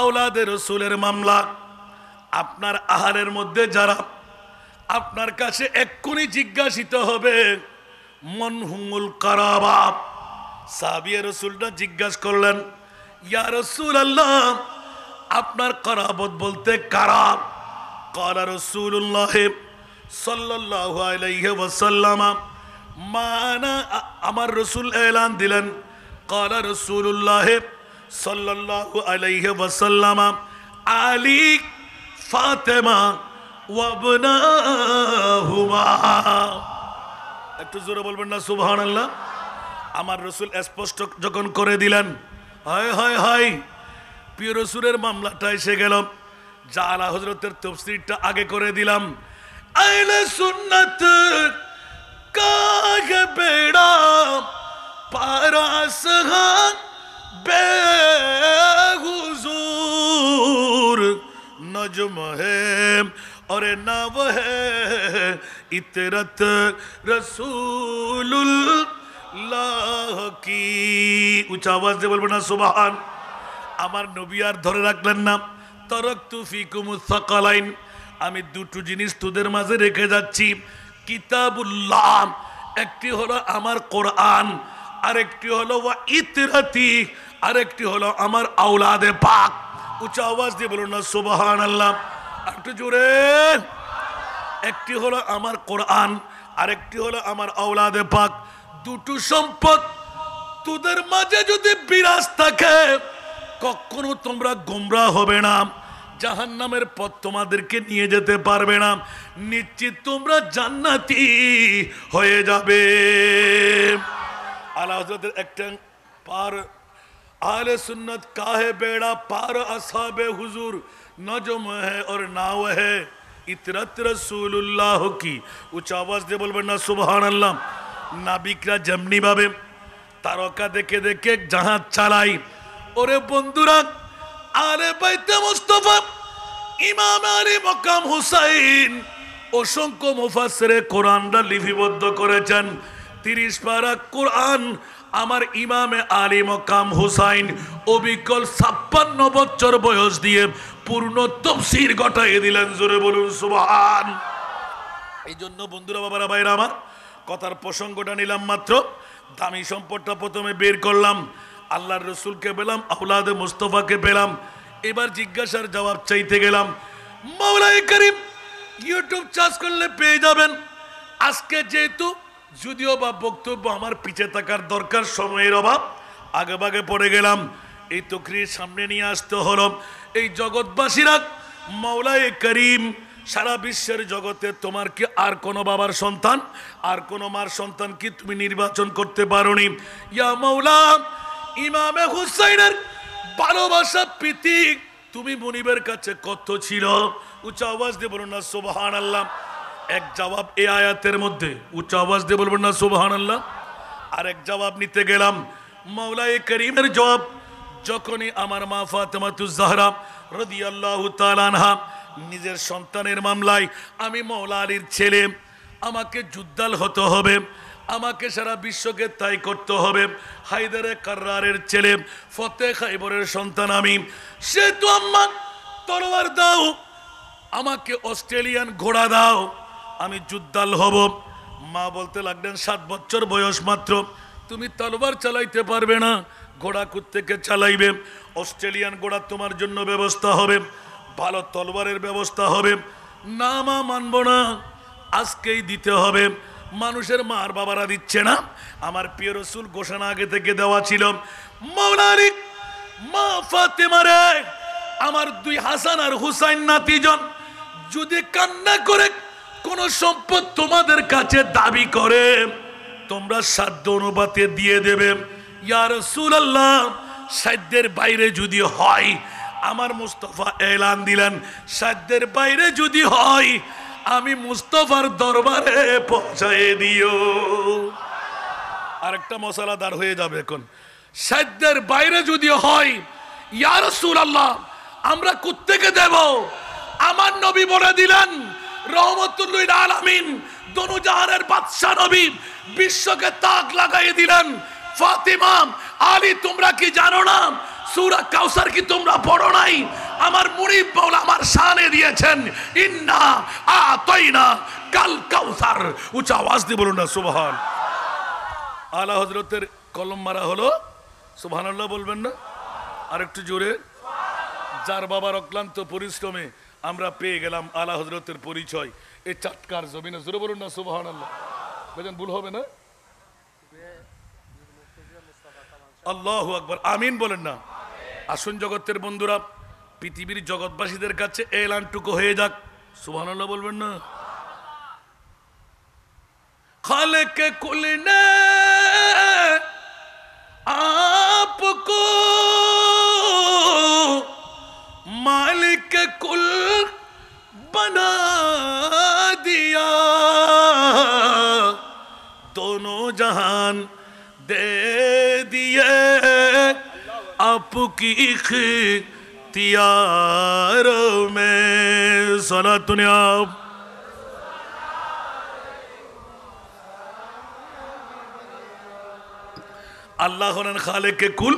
আওলাদে রসুলের মামলা আপনার আহারের মধ্যে যারা, আপনার কাছে এক্ষুনি জিজ্ঞাসিত হবে মনহুমুল কারাবা। সাহাবিয়ে রসুলটা জিজ্ঞাসা করলেন ইয়া রাসূলুল্লাহ আপনার করাবত বলতে কারা? ক্বালা রাসূলুল্লাহ সাল্লাল্লাহু আলাইহি ওয়াসাল্লাম মানা, আমার রসুল এলান দিলেন। ক্বালা রাসূলুল্লাহ সাল্লাল্লাহু আলাইহি ওয়াসাল্লাম আলী ফাতেমা ওয়াবনাহুমা। একটু জোরে বলবেন না সুবহানাল্লাহ। আমার রসুল স্পষ্ট যখন করে দিলেন, হায় হায় হায়, প্রিয় রসুলের মামলাটা এসে গেল। জালা হযরতের তাফসীরটা আগে করে দিলাম। আহলে সুন্নাত কাগে বেড়া পারাস बेहुजूर नजम है और नव है इतरत रसूलुल्लाह की। উচ্চ আওয়াজ দিয়ে বলবেন না সুবহান। আমার নবী আর ধরে রাখলেন না, তারাকতু ফিকুমুস সাকালাইন, আমি দুটো জিনিস তোদের মাঝে রেখে যাচ্ছি, কিতাবুল্লাহ, একটি হলো আমার কোরআন, আরেকটি হলো ওয়া ইতরাতি, আরেকটি হলো আমার আওলাদে পাক। উচ্চ আওয়াজ দিয়ে বলুন না সুবহানাল্লাহ, একটু জোরে। একটি হলো আমার কোরআন, আরেকটি হলো আমার আওলাদে পাক। দুটো সম্পদ তোদের মাঝে যদি বিরাজ থাকে কখনো তোমরা গোমরাহ হবে না, জাহান্নামের পথ তোমাদেরকে নিয়ে যেতে পারবে না, নিশ্চিত তোমরা জান্নাতি হয়ে যাবে। আলা হযরতের একটা পার আহলে সুন্নত কাহে বেড়া পার আসহাবে হুজুর, নজম হে আর নাও হে ইতরাত রাসূলুল্লাহ কি। উচ্চ আওয়াজ দিয়ে বলবেন না সুবহানাল্লাহ। নাবিকরা যেমনি ভাবে তারকা দেখে দেখে জাহাজ চালাই, ওরে বন্ধুরা আলে বাইতে মুস্তাফা ইমাম আলী মকাম হুসাইন অসংখ্য মুফাসসিরে কোরআনরা লিপিবদ্ধ করেছেন। তিরিশ পারা কোরআন আমার ইমামে আলী মকাম হুসাইন অবিকল ছাপ্পান্ন বছর বয়স দিয়ে পূর্ণ তাফসীর ঘটাইয়ে দিলেন, জোরে বলুন সুবহান। এই জন্য বন্ধুরা, বাবারা, ভাইরা, আমার কথার প্রসঙ্গটা নিলাম মাত্র, দামি সম্পদটা প্রথমে বের করলাম, আল্লাহর রসুলকে পেলাম, আওলাদে মুস্তফাকে পেলাম, এবার জিজ্ঞাসার জবাব চাইতে গেলাম। মাওলাই করিম ইউটিউব সার্চ করলে পেয়ে যাবেন। আজকে যেহেতু যদিও বা বক্তব্য আমার পিছে থাকার দরকার, সময়ের অভাব, আগে ভাগে পড়ে গেলাম, এই তকরির সামনে নিয়ে আসতে হলো। এই জগৎবাসীরা মাওলাই করিম সারা বিশ্বের জগতে তোমার কি আর কোনো বাবার সন্তান, আর কোনো মার সন্তান কি তুমি নির্বাচন করতে পারোনি? ইয়া মাওলা, ইমামে হুসাইনের ভালোবাসা প্রীতি তুমি মুনিবের কাছে কত ছিল? উচ্চ আওয়াজ দিয়ে বলুন না সুবহানাল্লাহ। এক জবাব এই আয়াতের মধ্যে, উচ্চ আওয়াজ দিয়ে বলবেন না সুবহানাল্লাহ। আর এক জবাব নিতে গেলাম মাওলায়ে করিমের জবাব, যখনই আমার মা ফাতেমাতুজ জাহরা রাদিয়াল্লাহু তাআলা আনহা নিজের সন্তানের মামলায় আমি মাওলা আলীর ছেলে, আমাকে যুদ্ধাল হতে হবে, আমাকে সারা বিশ্বকে তাই করতে হবে, হায়দারে কাররারের ছেলে ফতে খাইবরের সন্তান আমি, সে তো আম্মা তলোয়ার দাও, আমাকে অস্ট্রেলিয়ান ঘোড়া দাও, আমি যুদ্ধাল হব। মা বলতে লাগলেন, সাত বছর বয়স মাত্র, তুমি তলোয়ার চালাইতে পারবে না, ঘোড়া কুত্তেকে চালাইবে, অস্ট্রেলিয়ান ঘোড়া তোমার জন্য ব্যবস্থা হবে, ভালো তলোয়ারের ব্যবস্থা হবে। না মা, মানব না, আজকেই দিতে হবে। মানুষের মার বাবারা দিচ্ছে না, আমার প্রিয় রাসূল ঘোষণা আগে থেকে দেওয়া ছিল। মাওলানা আলী মা ফাতেমা রে, আমার দুই হাসান আর হুসাইন নাতিজন যদি কান্না করে কোন সম্পদ তোমাদের কাছে দাবি করে তোমরা সাধ্য অনুপাতে দিয়ে দেবে। ইয়া রাসূলুল্লাহ, সাধ্যের বাইরে যদি হয়, আমার মুস্তাফা এলান দিলেন, সাধ্যের বাইরে যদি হয় আমি মুস্তফার দরবারে পৌঁছায় দিও। আরেকটা মশলা দাঁড় হয়ে যাবে এখন, সাধ্যের বাইরে যদি হয়, ইয়া রাসূলুল্লাহ আমরা কোত্থেকে দেব? আমার নবী বলে দিলেন রহমাতুল লিল আলামিন, দোনো জাহানের বাদশা নবী, বিশ্বকে তাক লাগাইয়ে দিলেন, ফাতেমা আলী তোমরা কি জানো না? সূরা কাউসার কি তোমরা পড়ো নাই? আমার মুনিব মাওলা আমার শানে দিয়েছেন ইন্না আতাইনা কাল কাউসার। উচ্চ আওয়াজ দিয়ে বলুন না সুবহান। আলা হযরতের কলম মারা হলো, সুবহানাল্লাহ বলবেন না আর একটু জোরে। যার বাবার অক্লান্ত পরিশ্রমে আমরা পেয়ে গেলাম আলা হযরতের পরিচয় এই চাটকার জমিনে, জোরে বলুন না সুবহানাল্লাহ। বলেন ভুল হবে না, আল্লাহু আকবার, আমিন বলেন না। আসুন জগতের বন্ধুরা, পৃথিবীর জগৎবাসীদের কাছে এলানটুকু হয়ে যাক, সুবহানাল্লাহ বলবেন না। খালেকে কুল নে আপকো মালিক কুল বানা দিয়া, দোনো জাহান दे दिए आपकी इख्तियार में। सलातुनिया আল্লাহ হলেন খালেকে কুল,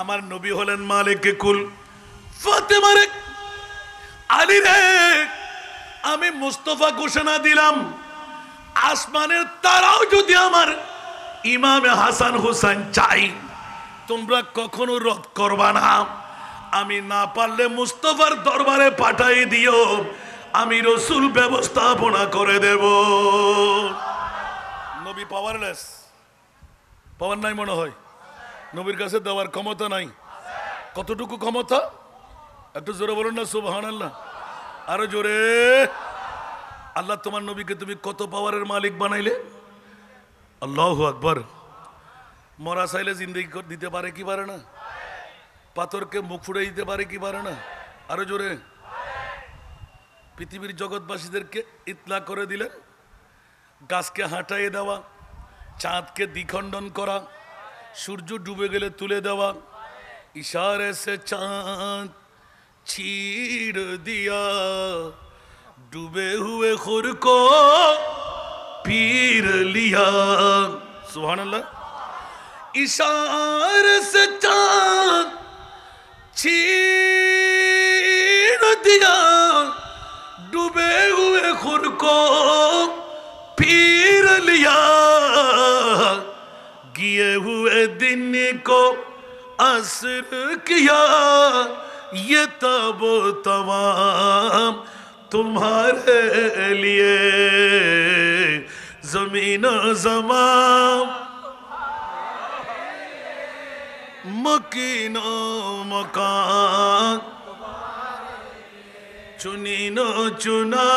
আমার নবী হলেন মালেকে কুল। ফাতেমা রে, আলী রে, আমি মুস্তফা ঘোষণা দিলাম, আসমানের তারাও যদি আমার ইমামে হাসান হুসাইন চাই তোমরা কখনো রদ করবা না। আমি না পারলে মুস্তফার দরবারে পাঠাই দিও, আমি রসুল ব্যবস্থাপনা করে দেব। নবী পাওয়ারলেস, পাওয়ার নাই মনে হয়, নবীর কাছে দেওয়ার ক্ষমতা নাই। কতটুকু ক্ষমতা একটু জোরে বলুন না, সুবহানাল্লাহ, আরো জোরে। আল্লাহ তোমার নবীকে তুমি কত পাওয়ারের মালিক বানাইলে। আল্লাহু আকবার। মরা চাইলে জিন্দগি দিতে পারে কি পারে না? পাথরকে মুখ ফুড়ে দিতে পারে কি পারে না? আরো জোরে। পৃথিবীর জগৎবাসীদেরকে ইতলা করে দিলেন, গাছকে হাঁটাইয়ে দেওয়া, চাঁদকে দ্বিখণ্ডন করা, সূর্য ডুবে গেলে তুলে দেওয়া, ইশারে সে চাঁদ ছিড় দিয়া ডুবে হুয়ে খুর কো পীর লিয়া। সুবহানাল্লাহ। ইশারে সে চাঁদ ছিড় দিয়া ডুবে হুয়ে খুর কো পীর লিয়া, গিয়ে হুয়ে দিন কো আসর কিয়া, ये तब तमाम तुम्हारे लिए, जमीन ज़मां मकीन मकान चुनीन चुना,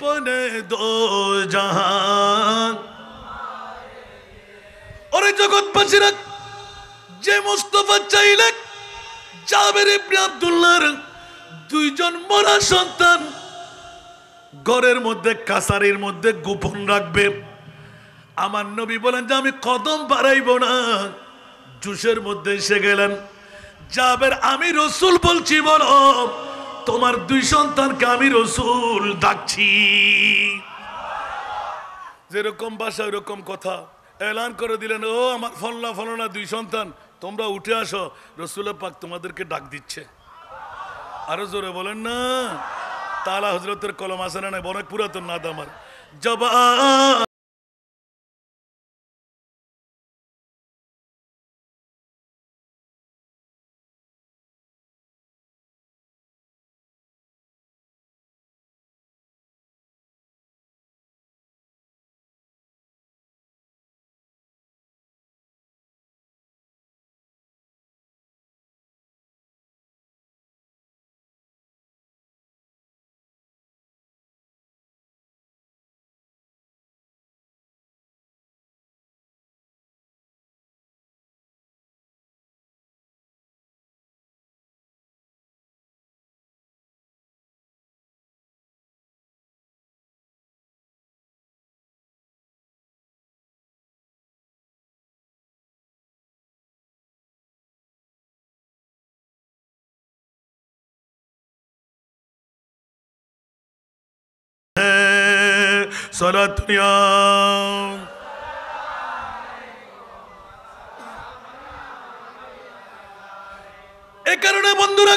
बने दो जहान। और जगत बसिरत যে মুস্তফা চাইলেন, জাবের ইবনে আব্দুল্লাহর দুইজন মরা সন্তান ঘরের মধ্যে কাছারির মধ্যে গোপন রাখবে, আমার নবী বলেন যে আমি কদম বাড়াইব না। জুসের মধ্যে এসে গেলেন, জাবের আমি রসুল বলছি, বলো তোমার দুই সন্তানকে আমি রসুল ডাকছি। যেরকম ভাষা ওইরকম কথা, এলান করে দিলেন, ও আমার ফলনা ফলনা দুই সন্তান তোমরা উঠে আসো, রসুল পাক তোমাদেরকে ডাক দিচ্ছে। আরো জোরে বলেন না। তালা হজরতের কলম আসে না, অনেক পুরাতন নাদ আমার। জবা সালাত দুনিয়া। এ কারণে বন্ধুরা,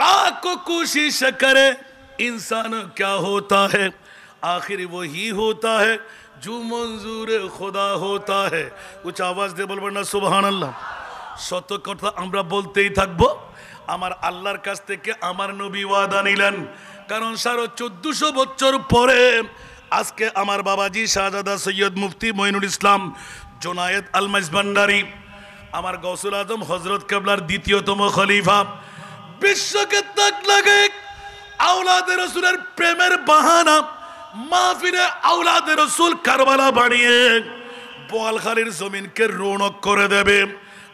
লাখো কোশিশ করে ইনসান क्या होता है, आखिर वही होता है जो मंजूर खुदा होता है। উচ্চ আওয়াজ দিয়ে বলবেন না সুবহানাল্লাহ। সত্য কথা আমরা বলতেই থাকবো। আমার আল্লাহর কাছ থেকে আমার নবী ওয়াদা নিলেন, কারণ সাড়ে চোদ্দশো বছর পরে আজকে আমার বাবাজি শাহজাদা সৈয়দ মুফতি মঈনুল ইসলাম জোনায়েদ আলমাইজ ভান্ডারী, আমার গৌসুল আজম হজরত কেবলার দ্বিতীয়তম খলিফা, বিশ্বকে তাক লাগে আওলাদে রসুলের প্রেমের বাহানা, মাহফিলে আওলাদে রসুল কারবালা বানিয়ে বোয়ালখালীর জমিনকে রৌনক করে দেবে।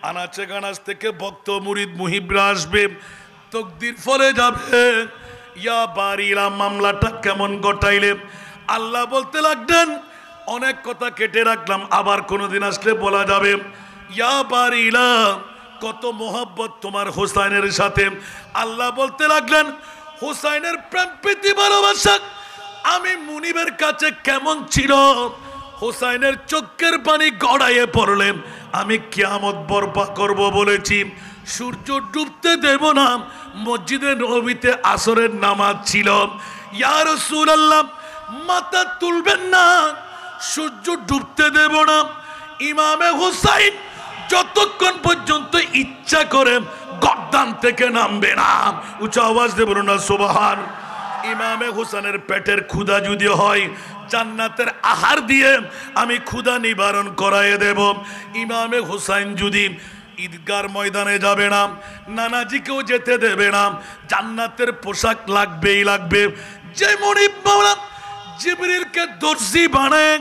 আনাচে গানাজ থেকে ভক্ত মুরিদ মুহিবরা আসবে, তকদির ফলে যাবে। ইয়া বারিলা মামলাটা কেমন ঘটাইলে আল্লাহ বলতে লাগলেন, অনেক কথা কেটে রাখলাম, আবার কোনোদিন আসলে বলা যাবে। ইয়া বারিলা, কত মোহাব্বত তোমার হুসাইনের সাথে। আল্লাহ বলতে লাগলেন, হুসাইনের প্রেম প্রীতি ভালোবাসা আমি মুনিবের কাছে কেমন ছিল, হুসাইনের চোখের পানি গড়াইয়ে পড়লেন। আমি কিয়ামত বরপা করব বলেছি, সূর্য ডুবতে দেব না। মসজিদে নববীতে আসরের নামাজ ছিল। ইয়া রাসূলুল্লাহ, মাথা তুলবেন না, সূর্য ডুবতে দেব না। ইমামে হুসাইন যতক্ষণ পর্যন্ত ইচ্ছা করে গর্দান থেকে নামবে না। উচ্চ আওয়াজ দিয়ে বলুন না সুবহান। ইমামে হুসাইনের পেটের ক্ষুধা যদি হয়, জান্নাতের আহার দিয়ে আমি ক্ষুধা নিবারণ করায় দেব। ইমামে হুসাইন যদি ঈদগার ময়দানে যাবে না, নানাজিকেও যেতে দেবে না, জান্নাতের পোশাক লাগবেই লাগবে। যেমন ইব্রাহিম জিবরিলকে দর্জি বানায়,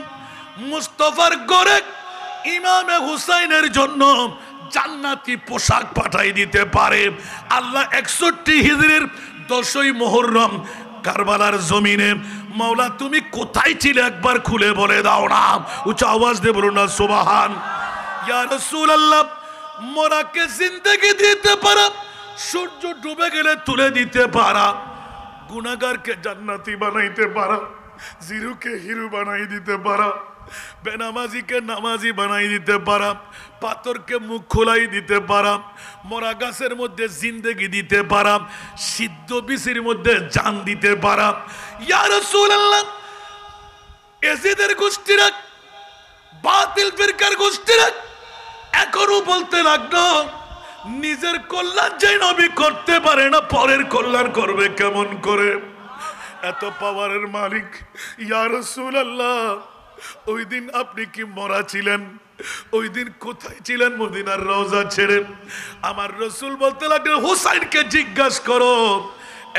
মুস্তফার গড়ে ইমামে হুসাইনের জন্য জান্নাতি পোশাক পাঠাই দিতে পারে। আল্লাহ একষট্টি হিজরির দশই মুহররম কারবালার জমিনে, মাওলা তুমি কোথায় ছিলে একবার খুলে বলে দাও না। উচ্চ আওয়াজ দিয়ে বলুন না সুবহান। ইয়া রাসূলুল্লাহ, মোরাকে জিন্দেগি দিতে পারা, সূর্য ডুবে গেলে তুলে দিতে পারা, গুনাহগারকে জান্নাতি বানাইতে পারা, জিরুকে হিরু বানাই দিতে পারা, বেনামাজিকে নামাজি বানাই দিতে পারা, পাথরকে মুখ খোলাই দিতে পারা, মরা গাছের মধ্যে জিন্দেগি দিতে পারা, সিদ্ধ বিচির মধ্যে জান দিতে পারা। ইয়া রাসূলুল্লাহ, এজিদের গোষ্ঠীরা, বাতিল ফিরকার গোষ্ঠীরা এখনো বলতে লাগলো, নিজের কল্যাণ যে নবী করতে পারে না, পরের কল্যাণ করবে কেমন করে? এত পাওয়ারের মালিক ইয়া রাসূলুল্লাহ, ওই দিন আপনি কি মরা ছিলেন? ওই দিন কোথায় ছিলেন মদিনার রওজা ছেড়ে? আমার রসুল বলতে লাগলেন, হুসাইনকে জিজ্ঞাসা করো,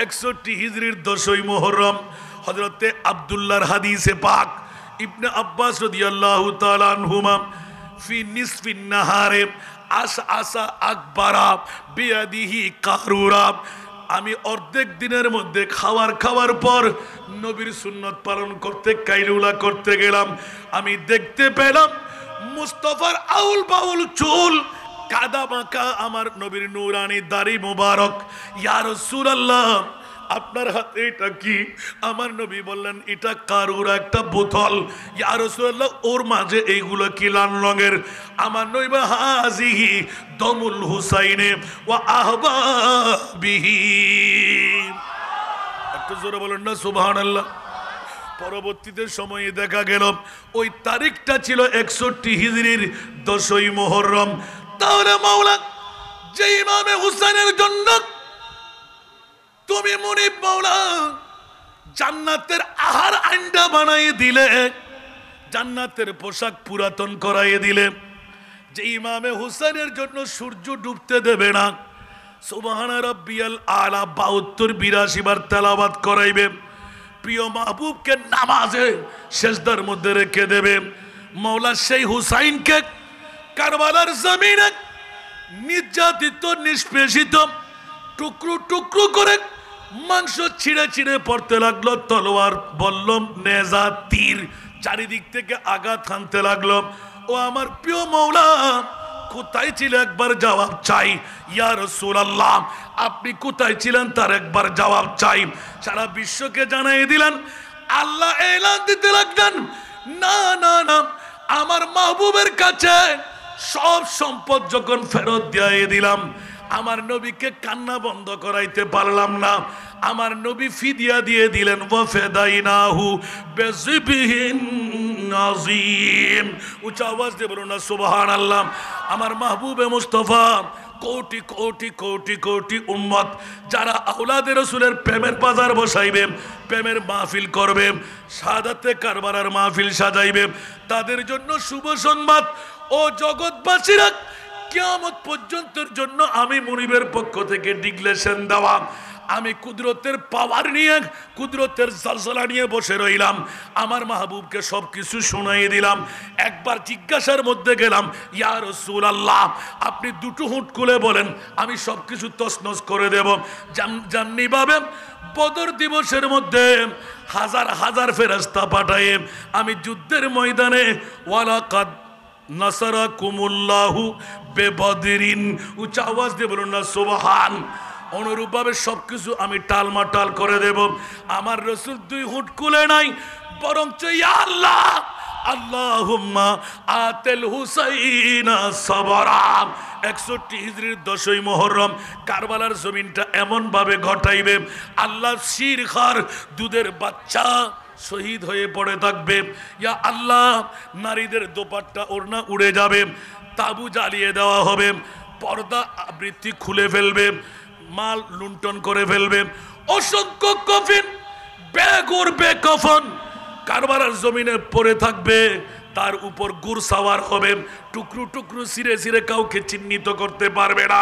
একষট্টি হিজরির দশই মুহররম হযরতে আব্দুল্লাহর হাদিসে পাক, ইবনে আব্বাস রাদিয়াল্লাহু তাআলা আনহুমা, ফি নিসফিন নাহারে আস আসা আকবারা বিয়াদিহি কারুরা, আমি অর্ধেক দিনের মধ্যে খাবার খাওয়ার পর নবীর সুন্নত পালন করতে কাইলুলা করতে গেলাম। আমি দেখতে পেলাম মুস্তফার আউল বাউল চুল, কাদা মাখা আমার নবীর নূরানি দাড়ি মুবারক। ইয়া রাসূলুল্লাহ, আপনার হাতে এটা কি? আমার নবী বললেন, এটা কারুর একটা বোতল। ইয়া রাসূলুল্লাহ, ওর মাঝে এইগুলো কি লাল রঙের? আমার নবী বলেন, হাযিহি দমুল হুসাইনে ওয়া আহবাবিহি। একটু জোরে বলেন না সুবহানাল্লাহ। পরবর্তীতে সময়ে দেখা গেল ওই তারিখটা ছিল একষট্টি হিজরির দশই মুহররম। তাহলে মাওলা, যে ইমামে হুসাইনের জন্য তুমি মুনিব মাওলা জান্নাতের আহার আন্ডা বানাই দিলে, জান্নাতের পোশাক পুরাতন করাই দিলে, যে ইমামে হুসাইনের জন্য সূর্য ডুবতে দেবে না, সুবহানা রাব্বিয়াল আলা বাহাত্তর বিরাশি বার তেলাওয়াত করাইবে, প্রিয় মাহবুবকে নামাজে সেজদার মধ্যে রেখে দেবে, মাওলা সেই হুসাইনকে কারবালার জমিনে নির্যাতিত নিষ্পেষিত টুকরো টুকরো করে মাংস ছিঁড়ে ছিঁড়ে পড়তে লাগলো, তলোয়ার বল্লম নেজা তীর চারিদিক থেকে আঘাত হানতে লাগলো। ও আমার প্রিয় মাওলা, কোথায় ছিল একবার জবাব চাই। ইয়া রাসূলুল্লাহ, আপনি কোথায় ছিলেন তার একবার জবাব চাই। সারা বিশ্বকে জানাই দিলেন। আল্লাহ এলান দিতে লাগলেন, না না না, আমার মাহবুবের কাছে সব সম্পদ যখন ফেরত দিয়ে দিলাম, আমার নবীকে কান্না বন্ধ করাইতে পারলাম না। আমার নবী ফিদিয়া দিয়ে দিলেন, ওয়াফাদাইনাহু বিযিবিহিন নাযীম। উচ্চ আওয়াজ দিয়ে বলুন না সুবহানাল্লাহ। আমার মাহবুবে মুস্তাফা কোটি কোটি কোটি কোটি উম্মত যারা আওলাদে রাসূলের প্রেমের বাজার বসাইবে, প্রেমের মাহফিল করবে, শাহাদাতে কারবালার মাহফিল সাজাইবে, তাদের জন্য শুভ সংবাদ। ও জগৎবাসীরা, কিয়ামত পর্যন্তের জন্য আমি মুনিবের পক্ষ থেকে ডিক্লেরেশন দেওয়া, আমি কুদরতের পাওয়ার নিয়ে, কুদরতের জলজলা নিয়ে বসে রইলাম, আমার মাহবুবকে সব কিছু শুনিয়ে দিলাম। একবার জিজ্ঞাসার মধ্যে গেলাম, ইয়া রাসূলুল্লাহ, আপনি দুটো হুঁট খুলে বলেন, আমি সব কিছু তছনছ করে দেব। যেমনিভাবে বদর দিবসের মধ্যে হাজার হাজার ফেরেশতা পাঠাই আমি যুদ্ধের ময়দানে, ওয়ালাকাদ নাসারাকুমুল্লাহু বিবদরিন। উচ্চ আওয়াজ দিয়ে বলুন না সুবহান। অনুরূপভাবে সবকিছু আমি টালমাটাল করে দেব। আমার রাসূল দুই হুট খুলে নাই, বরঞ্চ ইয়া আল্লাহ, আল্লাহুম্মা আতিল হুসাইনা সাবরা। একষট্টি হিজরির দশই মোহরম কারবালার জমিনটা এমনভাবে ঘটাইবে আল্লাহ শিরখার দুধের বাচ্চা শহীদ হয়ে পড়ে থাকবে। ইয়া আল্লাহ, নারীদের দোপাট্টা ওড়না উড়ে যাবে, তাবু জ্বালিয়ে দেওয়া হবে, পর্দা আবৃত্তি খুলে ফেলবে, মাল লুণ্ঠন করে ফেলবে, অসংখ্য কফিন বেগুর বেকফন কারবালার জমিনে পড়ে থাকবে, তার উপর গুড় সাওয়ার হবে, টুকরো টুকরো ছিঁড়ে ছিঁড়ে কাউকে চিহ্নিত করতে পারবে না।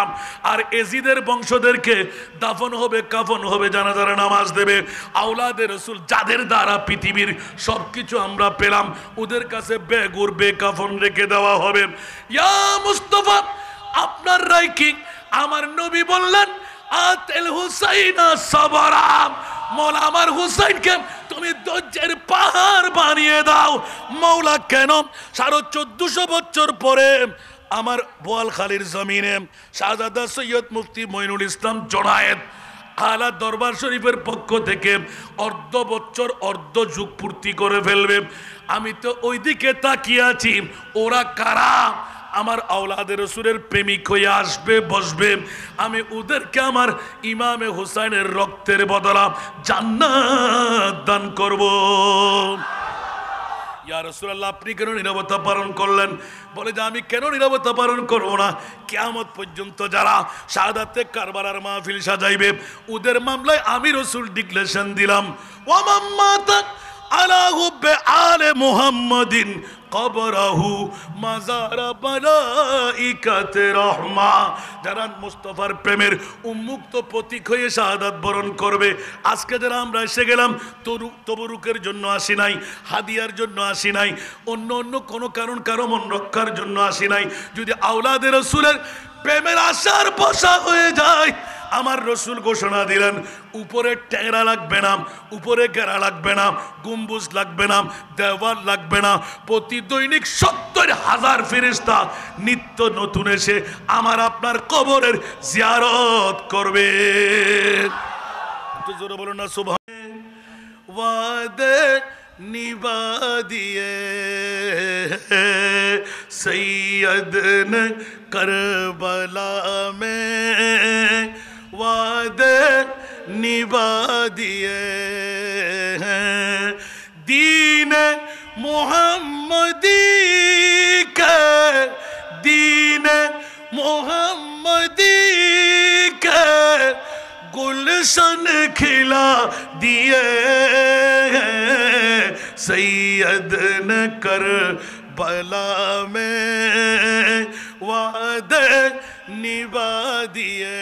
আর এজিদের বংশদেরকে দাফন হবে, কাফন হবে, জানাজার নামাজ দেবে আওলাদের রসুল, যাদের দ্বারা পৃথিবীর সব কিছু আমরা পেলাম, ওদের কাছে বেগুড় বেকাফন রেখে দেওয়া হবে। ইয়া মুস্তফা, আপনার রায় কি? আমার নবী বললেন আতিল হুসাইনা সাবরা, মওলা আমার হুসাইনকে তুমি ধৈর্যের পাহাড় বানিয়ে দাও। মওলা কেন? সাড়ে চোদ্দশো বছর পরে আমার বোয়ালখালীর জমিনে শাহজাদা সৈয়দ মুফতি মঈনুল ইসলাম জোনায়েত আলা দরবার শরীফের পক্ষ থেকে অর্ধ বছর অর্ধ যুগ পূর্তি করে ফেলবে। আমি তো ওইদিকে তাকিয়ে আছি, ওরা কারা আমার আওলাদের রসুলের প্রেমিক হয়ে আসবে বসবে, আমি ওদেরকে আমার ইমামে হুসাইনের রক্তের বদলা জান্নাত দান করব। ইয়া রাসূলুল্লাহ, আপনি কেন নীরবতা পালন করলেন? বলে যে আমি কেন নীরবতা পালন করবো না, কিয়ামত পর্যন্ত যারা শাহাদাতে কারবালার মাহফিল সাজাইবে ওদের মামলায় আমি রসুল ডিক্লেরেশন দিলাম, আলা হুব্বে আলে মুহাম্মাদিন কবরহু মাজারা বালাইকাতে রহমা, যারা মুস্তফার প্রেমের উন্মুক্ত প্রতীক হয়ে শাহাদাত বরণ করবে। আজকে যারা আমরা এসে গেলাম, তরু তবরুকের জন্য আসি নাই, হাদিয়ার জন্য আসি নাই, অন্য অন্য কোনো কারণ কারো মন রক্ষার জন্য আসি নাই। যদি আওলাদে রসুলের প্রেমের আশার বসা হয়ে যায়, আমার রসুল ঘোষণা দিলেন উপরে টেরা লাগবে না, উপরে ঘেরা লাগবে না, গম্বুজ লাগবে না, দেওয়াল লাগবে না, প্রতি দৈনিক সত্তর হাজার ফেরেশতা নিত্য নতুন এসে আমার আপনার কবরের জিয়ারত করবে। একটু জোরে বলুন না সুবহান। ওয়াদে নিভা দিয়ে সৈয়দ নে কারবালা মে, वादे निभा दिए हैं दीन मोहम्मदी के, दीन मोहम्मदी के गुलशन खिला दिए हैं सैयद ने करबला में, वादे निभा दिए।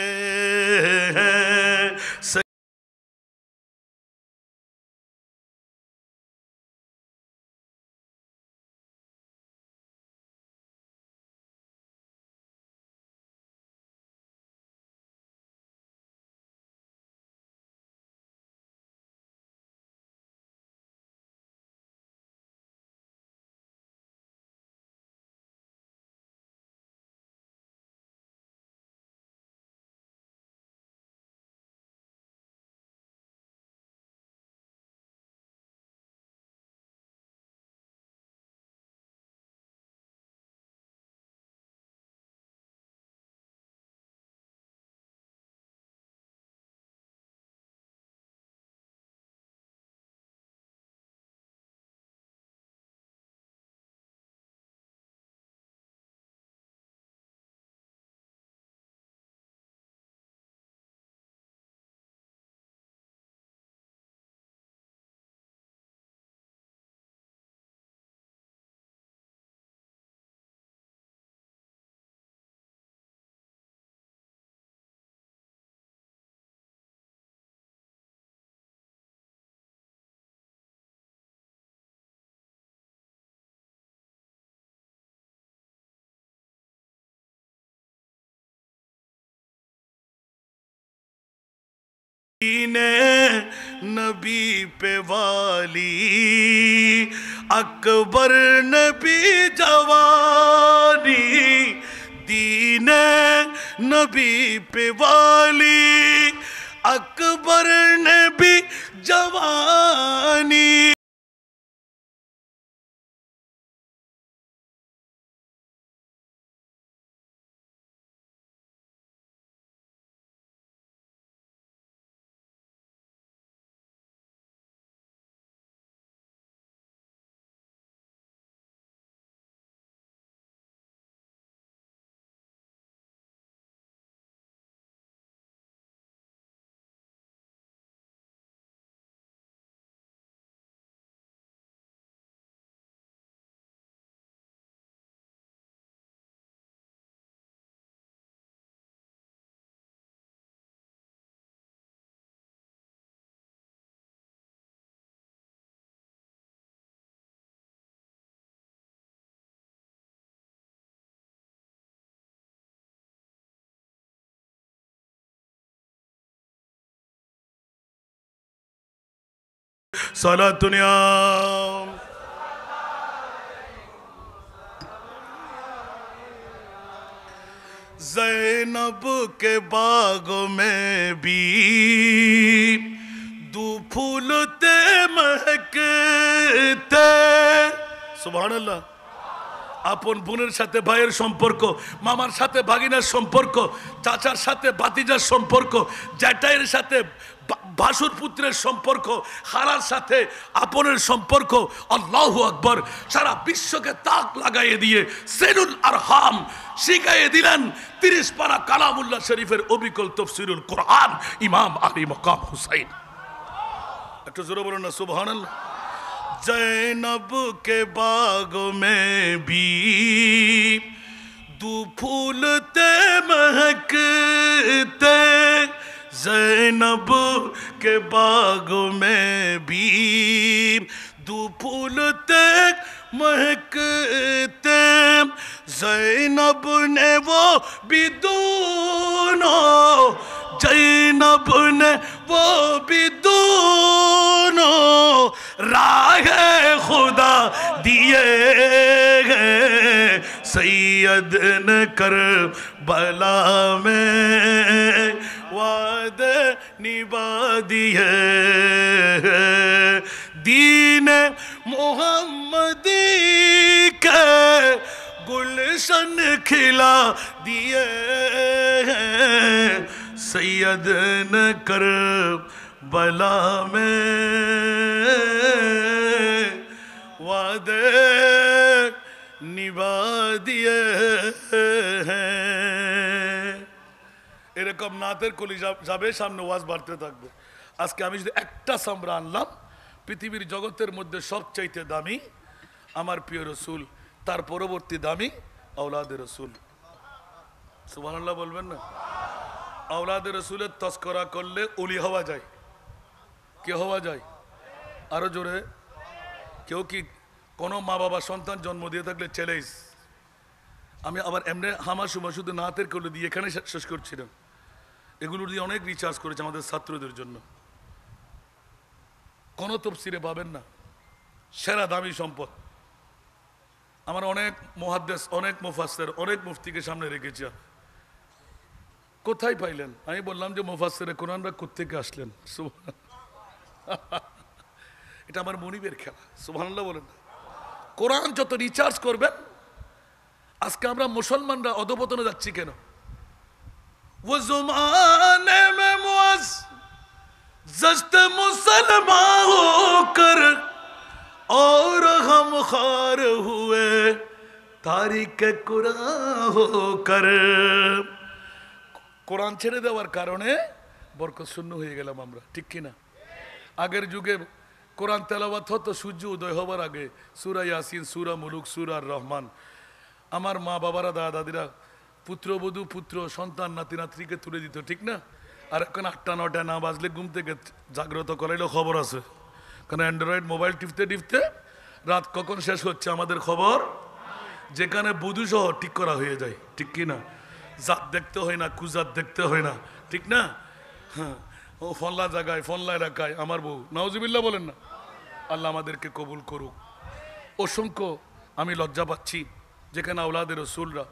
दीने नबी पे वाली अकबर नबी जवानी, दीने नबी पे वाली अकबर नबी जवानी। সালাতুন ইয়া ज़ैनब के बागों में भी दो फूलते महकते। সুবহানাল্লাহ। আপন বোনের সাথে ভাইয়ের সম্পর্ক, মামার সাথে ভাগিনার সম্পর্ক, চাচার সাথে ভাতিজার সম্পর্ক, জ্যাঠাইয়ের সাথে ভাসুর পুত্রের সম্পর্ক, হারার সাথে আপনের সম্পর্ক। আল্লাহু আকবার। সারা বিশ্বকে তাক লাগাইয়ে দিয়ে সেলুল আরহাম শিখাইয়ে দিলেন তিরিশ পারা কালামুল্লাহ শরীফের অবিকল তাফসিরুল কোরআন ইমাম আলী মকাম হুসাইন। একটু জোরে বলুন না সুবহানাল্লাহ। ज़ैनब के बाग में भी दो फूलते महकते। ज़ैनब के बाग में भी दो फूलते महकते। ज़ैनब ने वो भी दोनों, ज़ैनब ने वो भी दोनों राह खुदा दिए हैं। सैयद ने करबला में वादे निभा दिए। दीन मोहम्मदी के गुलशन खिला दिए हैं। सैयद ने करबला में वादे निभा दिए हैं। এরকম নাতের কলি যাবে, সামনে ওয়াজ বাড়তে থাকবে। আজকে আমি যদি একটা সামরা আনলাম, পৃথিবীর জগতের মধ্যে সবচাইতে দামি আমার প্রিয় রসুল, তার পরবর্তী দামি আওলাদে রসুল। সুবহানাল্লাহ বলবেন না? আওলাদে রসুলের তস্করা করলে উলি হওয়া যায়। কে হওয়া যায়? আরো জোরে। কেউ কি কোনো মা বাবা সন্তান জন্ম দিয়ে থাকলে চ্যালেঞ্জ। আমি আবার এমনি হামার সময় শুধু নাতের কলি দিয়ে এখানে শেষ করছিলাম। এগুলো দিয়ে অনেক রিচার্জ করেছে আমাদের ছাত্রদের জন্য। কোনো তফসিরে পাবেন না সেরা দামি সম্পদ। আমার অনেক মুহাদ্দিস, অনেক মুফাসসির, অনেক মুফতিকে সামনে রেখেছি। কোথায় পাইলেন? আমি বললাম যে মুফাসসিরে কোরআনরা কোত্থেকে আসলেন? এটা আমার মনিবের খেলা। সুবহানাল্লাহ বলেন। কোরআন যত রিচার্জ করবেন। আজকে আমরা মুসলমানরা অধঃপতনে যাচ্ছি কেন? ও জমানে মে মুআজ जस्त मुसलमान होकर और हम खार हुए तारीख कुरान होकर। কোরআন ছেড়ে দেওয়ার কারণে বরকত শূন্য হয়ে গেলাম আমরা, ঠিক কিনা? আগের যুগে কোরআন তেলাওয়াত হতো সূর্য উদয় হবার আগে, সূরা ইয়াসিন, সূরা মুলুক, সূরা রহমান। আমার মা বাবারা, দাদা দাদিরা পুত্রবধূ পুত্র সন্তান নাতি নাতনিকে তুলে দিত, ঠিক না? আর এখন আটটা নটা না বাজলে ঘুম থেকে জাগ্রত করাইলেও খবর আছে, কারণ অ্যান্ড্রয়েড মোবাইল টিপতে টিপতে রাত কখন শেষ হচ্ছে আমাদের খবর, যেখানে বুধু সহ ঠিক করা হয়ে যায়, ঠিক কি না? জাত দেখতে হয় না, কুজাত দেখতে হয় না, ঠিক না? হ্যাঁ, ও ফল্লা জায়গায় ফল্লা এলাকায় আমার বউ, নাউজুবিল্লাহ বলেন না। আল্লাহ আমাদেরকে কবুল করুক। অসংখ্য আমি লজ্জা পাচ্ছি যেখানে আওলাদের রসুলরা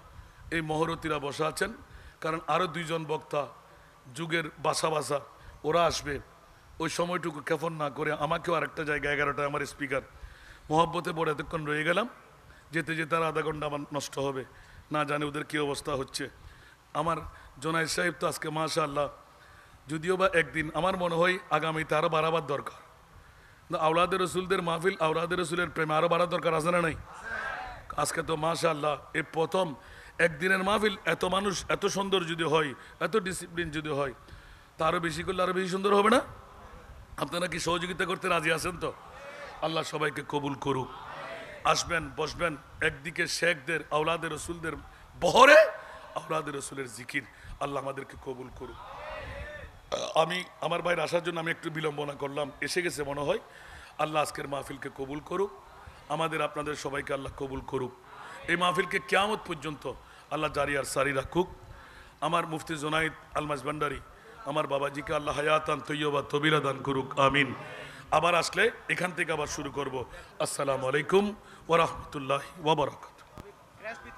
এই মহরতিরা বসা আছেন, কারণ আরও দুইজন বক্তা যুগের বাসা বাসা ওরা আসবে, ওই সময়টুকু ক্ষেপণ না করে আমাকেও আরেকটা জায়গা এগারোটায় আমার স্পিকার মহব্বতে পড়ে এতক্ষণ রয়ে গেলাম, যেতে যেতে আর আধা ঘন্টা আমার নষ্ট হবে, না জানি ওদের কী অবস্থা হচ্ছে। আমার জোনায়েদ সাহেব তো আজকে মাশাআল্লাহ, যদিও বা একদিন আমার মনে হয় আগামীতে আরও বাড়াবার দরকার। আওলাদে রসুলদের মাহফিল, আওলাদে রসুলের প্রেমে আরও বাড়ার দরকার আছে না নাই? আজকে তো মাশাআল্লাহ এই প্রথম একদিনের মাহফিল, এত মানুষ, এত সুন্দর যদি হয়, এত ডিসিপ্লিন যদি হয়, তা আরও বেশি করলে আরও বেশি সুন্দর হবে না? আপনারা কি সহযোগিতা করতে রাজি আছেন তো? আল্লাহ সবাইকে কবুল করুক। আসবেন, বসবেন, একদিকে শেখদের আওলাদের রসুলদের বহরে আওলাদের রসুলের জিকির। আল্লাহ আমাদেরকে কবুল করুক। আমি আমার ভাইয়ের আসার জন্য আমি একটু বিলম্বনা করলাম, এসে গেছে মনে হয়। আল্লাহ আজকের মাহফিলকে কবুল করুক, আমাদের আপনাদের সবাইকে আল্লাহ কবুল করুক। এই মাহফিলকে কিয়ামত পর্যন্ত আল্লাহ জারি আর সারি রাখুক। আমার মুফতি জোনায়েদ আলমাজ ভান্ডারী আমার বাবাজিকে আল্লাহ হায়াতান তৈয়বা তবিরা দান করুক, আমিন। আবার আসলে এখান থেকে আবার শুরু করব। আসসালামু আলাইকুম ওয়া রাহমাতুল্লাহি ওয়া বারাকাতুহু।